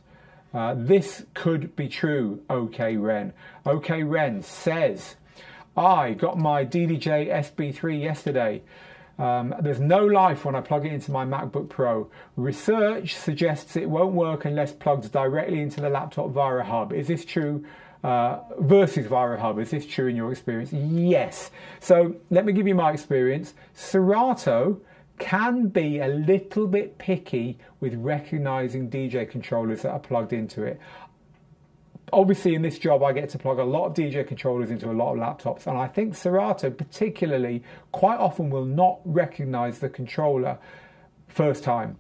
This could be true, OK Ren. OK Ren says, I got my DDJ-SB3 yesterday. There's no life when I plug it into my MacBook Pro. Research suggests it won't work unless plugged directly into the laptop via a hub. Is this true? Versus via a hub, is this true in your experience? Yes. So let me give you my experience. Serato can be a little bit picky with recognizing DJ controllers that are plugged into it. Obviously, in this job, I get to plug a lot of DJ controllers into a lot of laptops, and I think Serato particularly quite often will not recognize the controller first time.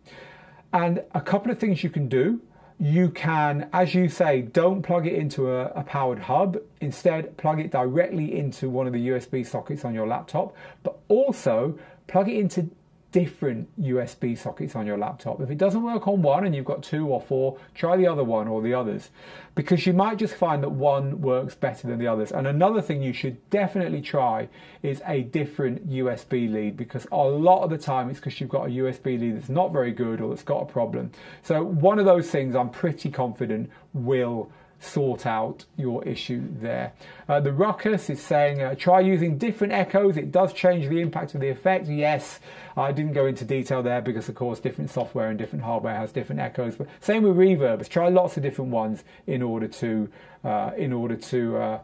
And a couple of things you can do. You can, as you say, don't plug it into a powered hub. Instead, plug it directly into one of the USB sockets on your laptop, but also plug it into different USB sockets on your laptop. If it doesn't work on one and you've got 2 or 4, try the other one or the others, because you might just find that one works better than the others. And another thing you should definitely try is a different USB lead, because a lot of the time it's because you've got a USB lead that's not very good or that's got a problem. So one of those things I'm pretty confident will sort out your issue there. The Ruckus is saying, try using different echoes. It does change the impact of the effect. Yes, I didn't go into detail there because, of course, different software and different hardware has different echoes. But same with reverbs. Try lots of different ones in order to find the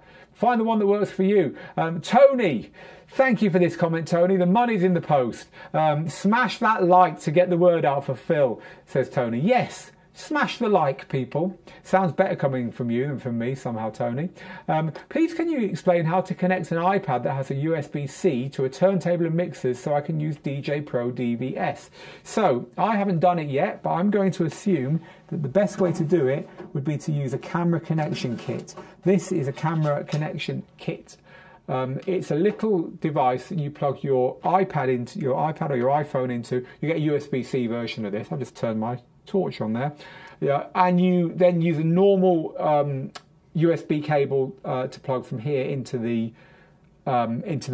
one that works for you. Tony, thank you for this comment, Tony. The money's in the post. Smash that like to get the word out for Phil, says Tony. Yes. Smash the like, people. Sounds better coming from you than from me somehow, Tony. Please can you explain how to connect an iPad that has a USB-C to a turntable and mixers so I can use DJ Pro DVS? So, I haven't done it yet, but I'm going to assume that the best way to do it would be to use a camera connection kit. This is a camera connection kit. It's a little device that you plug your iPad into, your iPad or your iPhone into. You get a USB-C version of this. I've just turned my torch on there, yeah, and you then use a normal USB cable to plug from here into the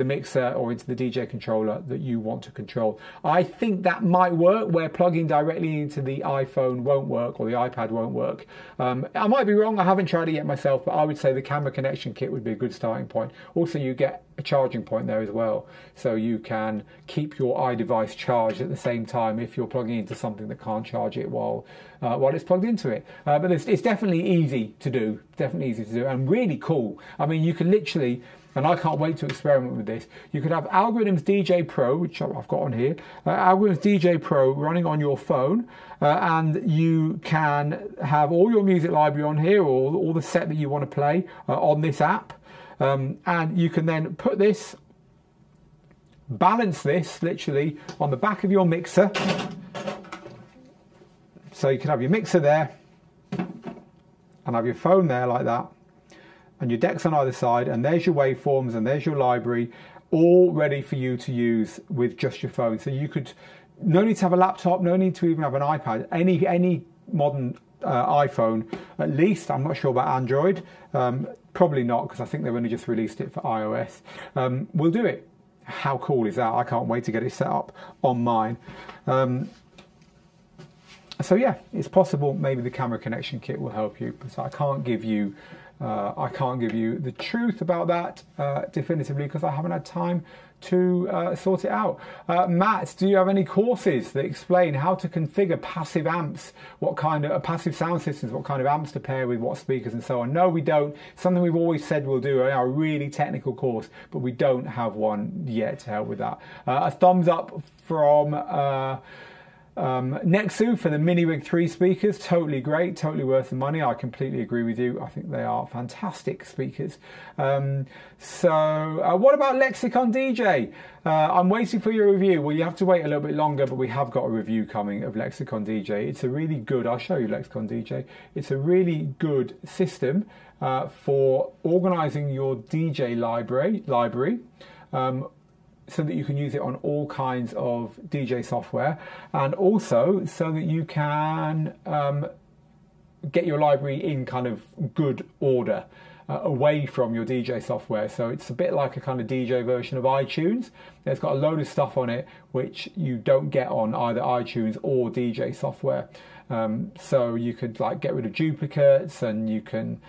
mixer or into the DJ controller that you want to control. I think that might work where plugging directly into the iPhone won't work or the iPad won't work. I might be wrong, I haven't tried it yet myself, but I would say the camera connection kit would be a good starting point. Also, you get a charging point there as well, so you can keep your iDevice charged at the same time if you're plugging into something that can't charge it while it's plugged into it. But it's definitely easy to do, and really cool. I mean, you can literally, and I can't wait to experiment with this, you could have Algorithms DJ Pro, which I've got on here, Algorithms DJ Pro running on your phone, and you can have all your music library on here, or all the set that you want to play on this app, and you can then put this, balance this literally on the back of your mixer, so you can have your mixer there, and have your phone there like that, and your decks on either side, and there's your waveforms, and there's your library, all ready for you to use with just your phone. So you could, no need to have a laptop, no need to even have an iPad, any modern iPhone, at least. I'm not sure about Android, probably not, because I think they've only just released it for iOS. We'll do it. How cool is that? I can't wait to get it set up on mine. So yeah, it's possible maybe the camera connection kit will help you, but I can't give you the truth about that definitively because I haven't had time to sort it out. Matt, do you have any courses that explain how to configure passive amps, what kind of passive sound systems, what kind of amps to pair with what speakers and so on? No, we don't. Something we've always said we'll do in our really technical course, but we don't have one yet to help with that. A thumbs up from Nexu for the Miniwig 3 speakers, totally great, totally worth the money. I completely agree with you. I think they are fantastic speakers. So what about Lexicon DJ? I'm waiting for your review. Well, you have to wait a little bit longer, but we have got a review coming of Lexicon DJ. It's a really good, I'll show you Lexicon DJ. It's a really good system for organizing your DJ library. So that you can use it on all kinds of DJ software, and also so that you can get your library in kind of good order away from your DJ software. So it's a bit like a kind of DJ version of iTunes. It's got a load of stuff on it which you don't get on either iTunes or DJ software. So you could like get rid of duplicates, and you can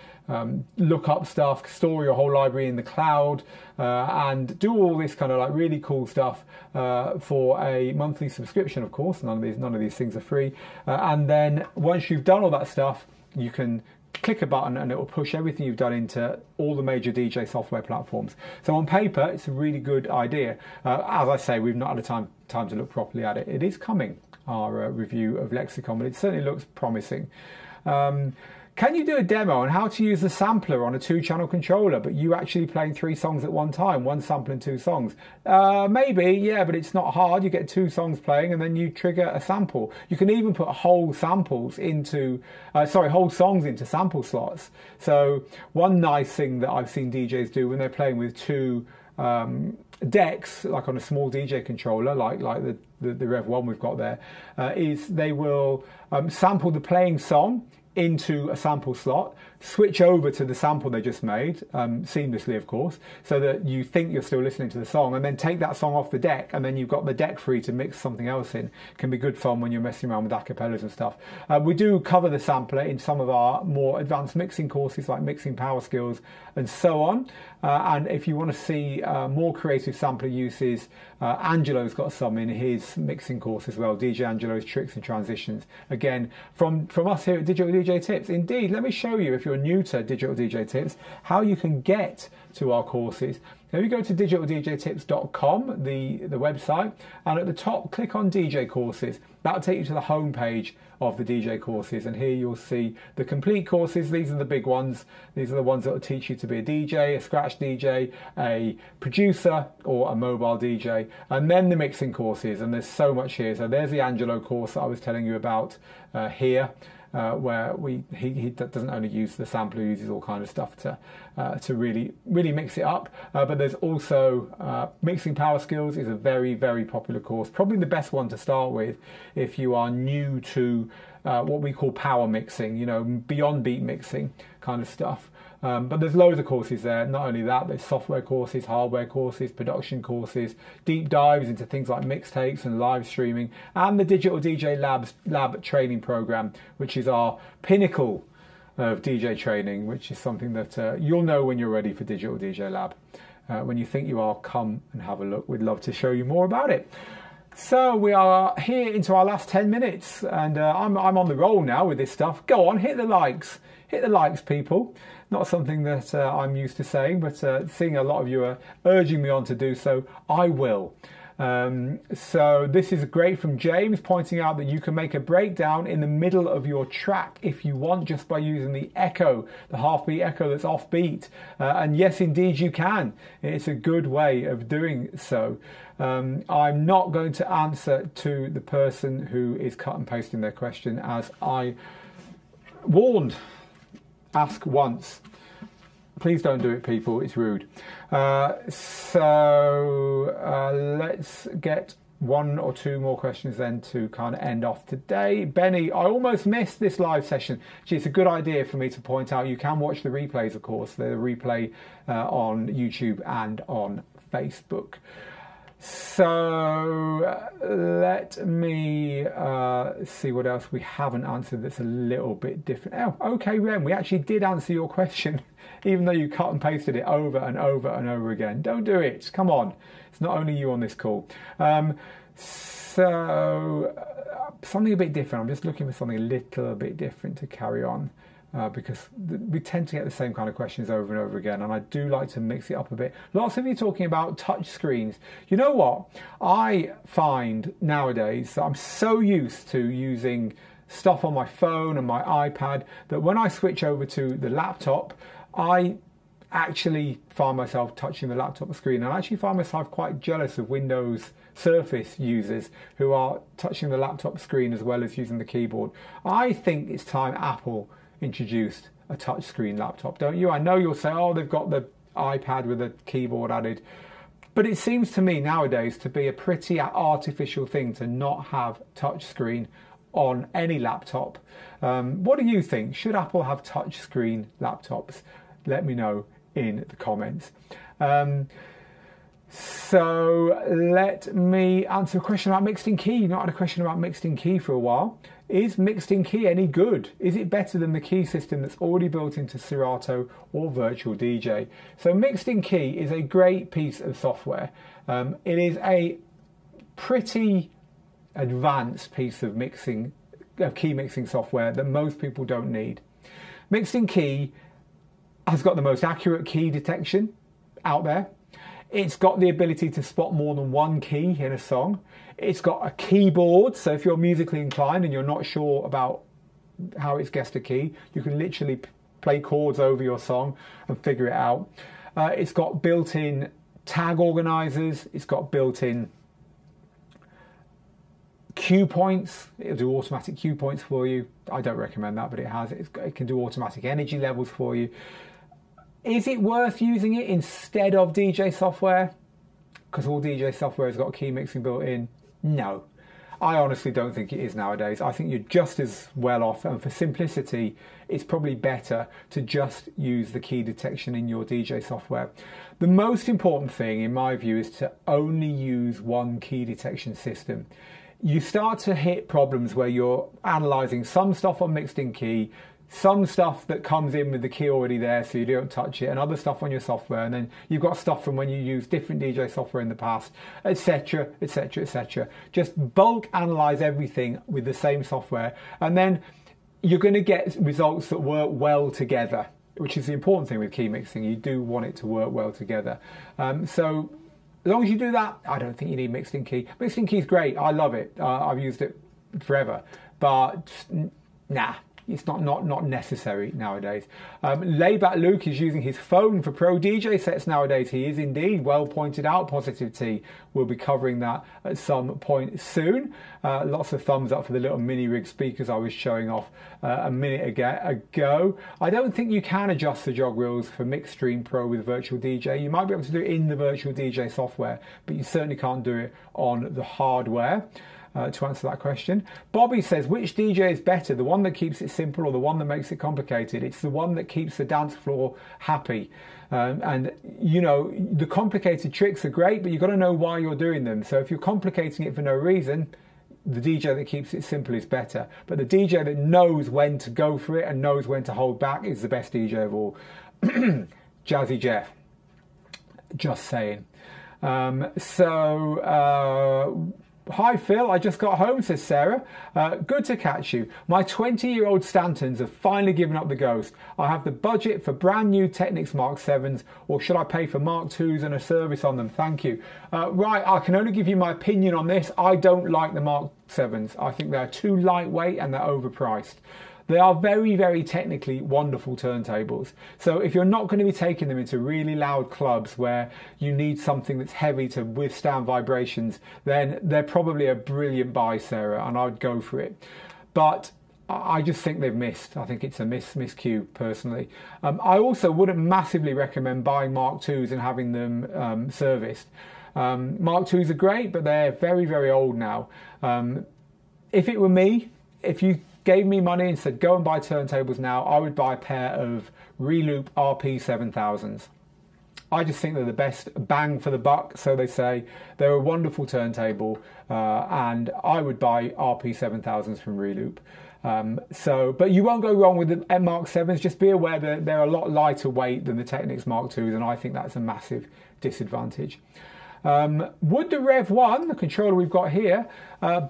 look up stuff, store your whole library in the cloud, and do all this kind of like really cool stuff for a monthly subscription. Of course, none of these things are free. And then once you've done all that stuff, you can click a button and it will push everything you've done into all the major DJ software platforms. So on paper, it's a really good idea. As I say, we've not had time to look properly at it. It is coming, our review of Lexicon, but it certainly looks promising. Can you do a demo on how to use the sampler on a 2-channel controller, but you actually playing 3 songs at one time, one sample and 2 songs? Maybe, yeah, but it's not hard. You get 2 songs playing and then you trigger a sample. You can even put whole songs into sample slots. So one nice thing that I've seen DJs do when they're playing with 2 decks, like on a small DJ controller, like the Rev 1 we've got there, is they will sample the playing song into a sample slot, switch over to the sample they just made, seamlessly of course, so that you think you're still listening to the song, and then take that song off the deck, and then you've got the deck free to mix something else in. Can be good fun when you're messing around with acapellas and stuff. We do cover the sampler in some of our more advanced mixing courses like Mixing Power Skills and so on. And if you want to see more creative sampler uses, Angelo's got some in his mixing course as well, DJ Angelo's Tricks and Transitions. Again, from us here at Digital DJ Tips. Indeed, let me show you, if you're new to Digital DJ Tips, how you can get to our courses. Now, you go to digitaldjtips.com, the website, and at the top, click on DJ Courses. That'll take you to the home page of the DJ courses, and here you'll see the complete courses. These are the big ones. These are the ones that will teach you to be a DJ, a scratch DJ, a producer, or a mobile DJ, and then the mixing courses, and there's so much here. So there's the Angelo course that I was telling you about here. Where he doesn't only use the sampler, he uses all kind of stuff to really mix it up. But there's also Mixing Power Skills is a very, very popular course, probably the best one to start with if you are new to what we call power mixing, you know, beyond beat mixing kind of stuff. But there's loads of courses there. Not only that, there's software courses, hardware courses, production courses, deep dives into things like mixtapes and live streaming, and the Digital DJ Lab training program, which is our pinnacle of DJ training, which is something that you'll know when you're ready for Digital DJ Lab. When you think you are, come and have a look. We'd love to show you more about it. So we are here into our last 10 minutes, and I'm on the roll now with this stuff. Go on, hit the likes. Hit the likes, people. Not something that I'm used to saying, but seeing a lot of you are urging me on to do so, I will. So this is great from James, pointing out that you can make a breakdown in the middle of your track if you want, just by using the echo, the half-beat echo that's offbeat. And yes, indeed you can. It's a good way of doing so. I'm not going to answer to the person who is cut and pasting their question, as I warned. Ask once. Please don't do it, people. It's rude. Let's get one or two more questions then to kind of end off today. Benny, I almost missed this live session. Gee, it's a good idea for me to point out. You can watch the replays, of course. The replay on YouTube and on Facebook. So let me see what else we haven't answered that's a little bit different. Oh, okay, Ren, we actually did answer your question, even though you cut and pasted it over and over and over again. Don't do it. Come on. It's not only you on this call. Something a bit different. I'm just looking for something a little bit different to carry on. Because we tend to get the same kind of questions over and over again, and I do like to mix it up a bit. Lots of you talking about touch screens. You know what? I find nowadays that I'm so used to using stuff on my phone and my iPad that when I switch over to the laptop, I actually find myself touching the laptop screen, and I actually find myself quite jealous of Windows Surface users who are touching the laptop screen as well as using the keyboard. I think it's time Apple introduced a touchscreen laptop, don't you? I know you'll say, oh, they've got the iPad with a keyboard added, but it seems to me nowadays to be a pretty artificial thing to not have touchscreen on any laptop. What do you think? Should Apple have touchscreen laptops? Let me know in the comments. So let me answer a question about Mixed In Key. You've not had a question about Mixed In Key for a while. Is Mixed In Key any good? Is it better than the key system that's already built into Serato or Virtual DJ? So Mixed In Key is a great piece of software. It is a pretty advanced piece of mixing, key mixing software that most people don't need. Mixed In Key has got the most accurate key detection out there. It's got the ability to spot more than one key in a song. It's got a keyboard, so if you're musically inclined and you're not sure about how it's guessed a key, you can literally play chords over your song and figure it out. It's got built-in tag organizers. It's got built-in cue points. It'll do automatic cue points for you. I don't recommend that, but it has. It can do automatic energy levels for you. Is it worth using it instead of DJ software? Because all DJ software has got key mixing built in? No. I honestly don't think it is nowadays. I think you're just as well off, and for simplicity, it's probably better to just use the key detection in your DJ software. The most important thing, in my view, is to only use one key detection system. You start to hit problems where you're analysing some stuff on Mixed In Key, some stuff that comes in with the key already there so you don't touch it, and other stuff on your software, and then you've got stuff from when you use different DJ software in the past, etc, etc, etc. Just bulk analyse everything with the same software, and then you're going to get results that work well together, which is the important thing with key mixing. You do want it to work well together. So as long as you do that, I don't think you need Mixed In Key. Mixed In Key is great. I love it. I've used it forever, but nah. It's not necessary nowadays. Laidback Luke is using his phone for pro DJ sets nowadays. He is indeed, well pointed out, Positive T. We'll be covering that at some point soon. Lots of thumbs up for the little mini rig speakers I was showing off a minute ago. I don't think you can adjust the jog wheels for Mixstream Pro with Virtual DJ. You might be able to do it in the Virtual DJ software, but you certainly can't do it on the hardware. To answer that question. Bobby says, which DJ is better, the one that keeps it simple or the one that makes it complicated? It's the one that keeps the dance floor happy. And you know, the complicated tricks are great, but you've got to know why you're doing them. So if you're complicating it for no reason, the DJ that keeps it simple is better. But the DJ that knows when to go for it and knows when to hold back is the best DJ of all. Jazzy Jeff. Just saying. Hi Phil, I just got home, says Sarah. Good to catch you. My 20-year-old Stantons have finally given up the ghost. I have the budget for brand new Technics Mark 7s, or should I pay for Mark 2s and a service on them? Thank you. Right, I can only give you my opinion on this. I don't like the Mark 7s. I think they're too lightweight and they're overpriced. They are very, very technically wonderful turntables. So if you're not going to be taking them into really loud clubs where you need something that's heavy to withstand vibrations, then they're probably a brilliant buy, Sarah, and I'd go for it. But I just think they've missed. I think it's a miscue, personally. I also wouldn't massively recommend buying Mark IIs and having them serviced. Mark IIs are great, but they're very, very old now. If it were me, if you gave me money and said go and buy turntables now, I would buy a pair of Reloop RP7000s. I just think they're the best bang for the buck, so they say. They're a wonderful turntable, and I would buy RP7000s from Reloop. But you won't go wrong with the Mark 7s. Just be aware that they're a lot lighter weight than the Technics Mark 2s, and I think that's a massive disadvantage. Would the Rev 1, the controller we've got here,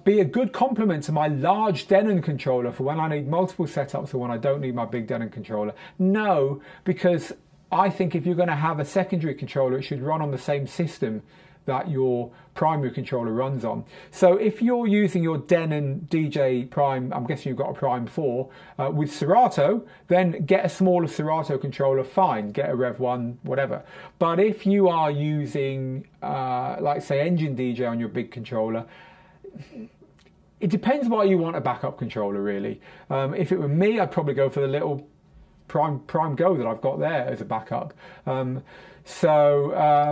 be a good complement to my large Denon controller for when I need multiple setups or when I don't need my big Denon controller? No, because I think if you're going to have a secondary controller, it should run on the same system that your primary controller runs on. So if you're using your Denon DJ Prime, I'm guessing you've got a Prime 4, with Serato, then get a smaller Serato controller, fine, get a Rev 1, whatever. But if you are using, like say, Engine DJ on your big controller, it depends why you want a backup controller, really. If it were me, I'd probably go for the little Prime Go that I've got there as a backup.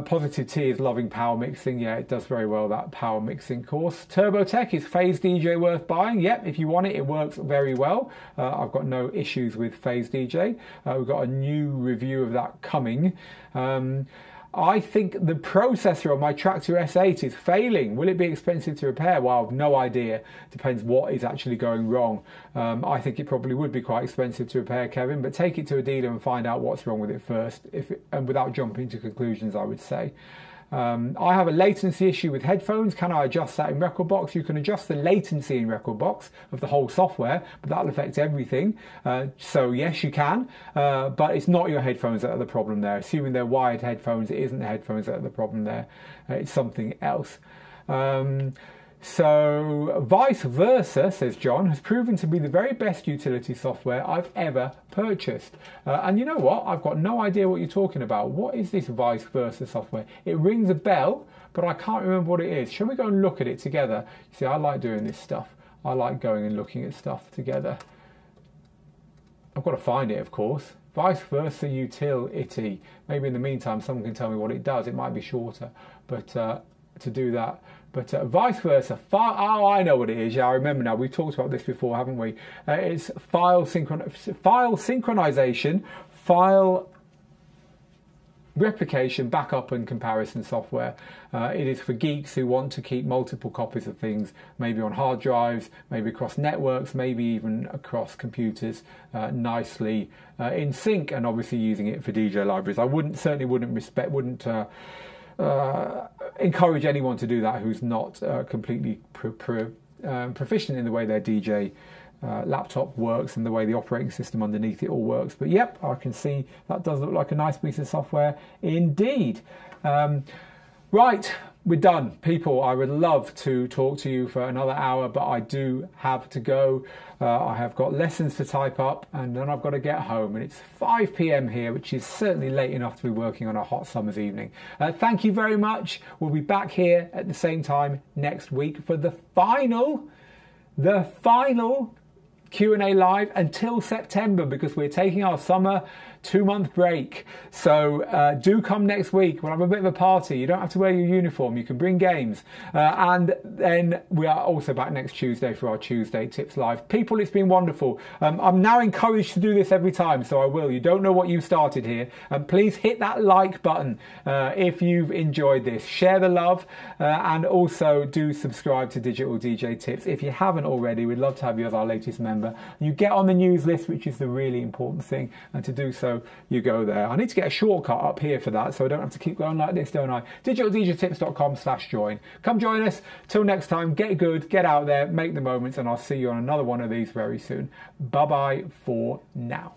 Positive T is loving power mixing. Yeah, it does very well, that power mixing course. Turbo Tech, is Phase DJ worth buying? Yep, if you want it, it works very well. I've got no issues with Phase DJ. We've got a new review of that coming. I think the processor on my Traktor S8 is failing. Will it be expensive to repair? Well, I've no idea. Depends what is actually going wrong. I think it probably would be quite expensive to repair, Kevin, but take it to a dealer and find out what's wrong with it first, and without jumping to conclusions, I would say. I have a latency issue with headphones. Can I adjust that in Rekordbox? You can adjust the latency in Rekordbox of the whole software, but that'll affect everything. So yes, you can, but it's not your headphones that are the problem there. Assuming they're wired headphones, it isn't the headphones that are the problem there. It's something else. Vice Versa, says John, has proven to be the very best utility software I've ever purchased. And you know what? I've got no idea what you're talking about. What is this Vice Versa software? It rings a bell, but I can't remember what it is. Shall we go and look at it together? You see, I like doing this stuff. I like going and looking at stuff together. I've got to find it, of course. Vice Versa Utility. Maybe in the meantime, someone can tell me what it does. It might be shorter, but to do that. But Vice Versa, oh, I know what it is. Yeah, I remember now. We've talked about this before, haven't we? It's file synchronization, file replication, backup and comparison software. It is for geeks who want to keep multiple copies of things, maybe on hard drives, maybe across networks, maybe even across computers, nicely in sync, and obviously using it for DJ libraries. I wouldn't encourage anyone to do that who's not completely proficient in the way their DJ laptop works and the way the operating system underneath it all works. But yep, I can see that does look like a nice piece of software indeed. Right, we're done, people. I would love to talk to you for another hour, but I do have to go. I have got lessons to type up, and then I've got to get home, and it's 5 p.m. here, which is certainly late enough to be working on a hot summer's evening. Thank you very much. We'll be back here at the same time next week for the final Q&A live until September, because we're taking our summer two-month break. So do come next week. We'll have a bit of a party. You don't have to wear your uniform. You can bring games. And then we are also back next Tuesday for our Tuesday Tips Live. People, it's been wonderful. I'm now encouraged to do this every time, so I will. You don't know what you started here. And please hit that like button if you've enjoyed this. Share the love, and also do subscribe to Digital DJ Tips. If you haven't already, we'd love to have you as our latest member. You get on the news list, which is the really important thing, and to do so you go there. I need to get a shortcut up here for that so I don't have to keep going like this, don't I? DigitalDJTips.com/join. Come join us. Till next time, get good, get out there, make the moments, and I'll see you on another one of these very soon. Bye bye for now.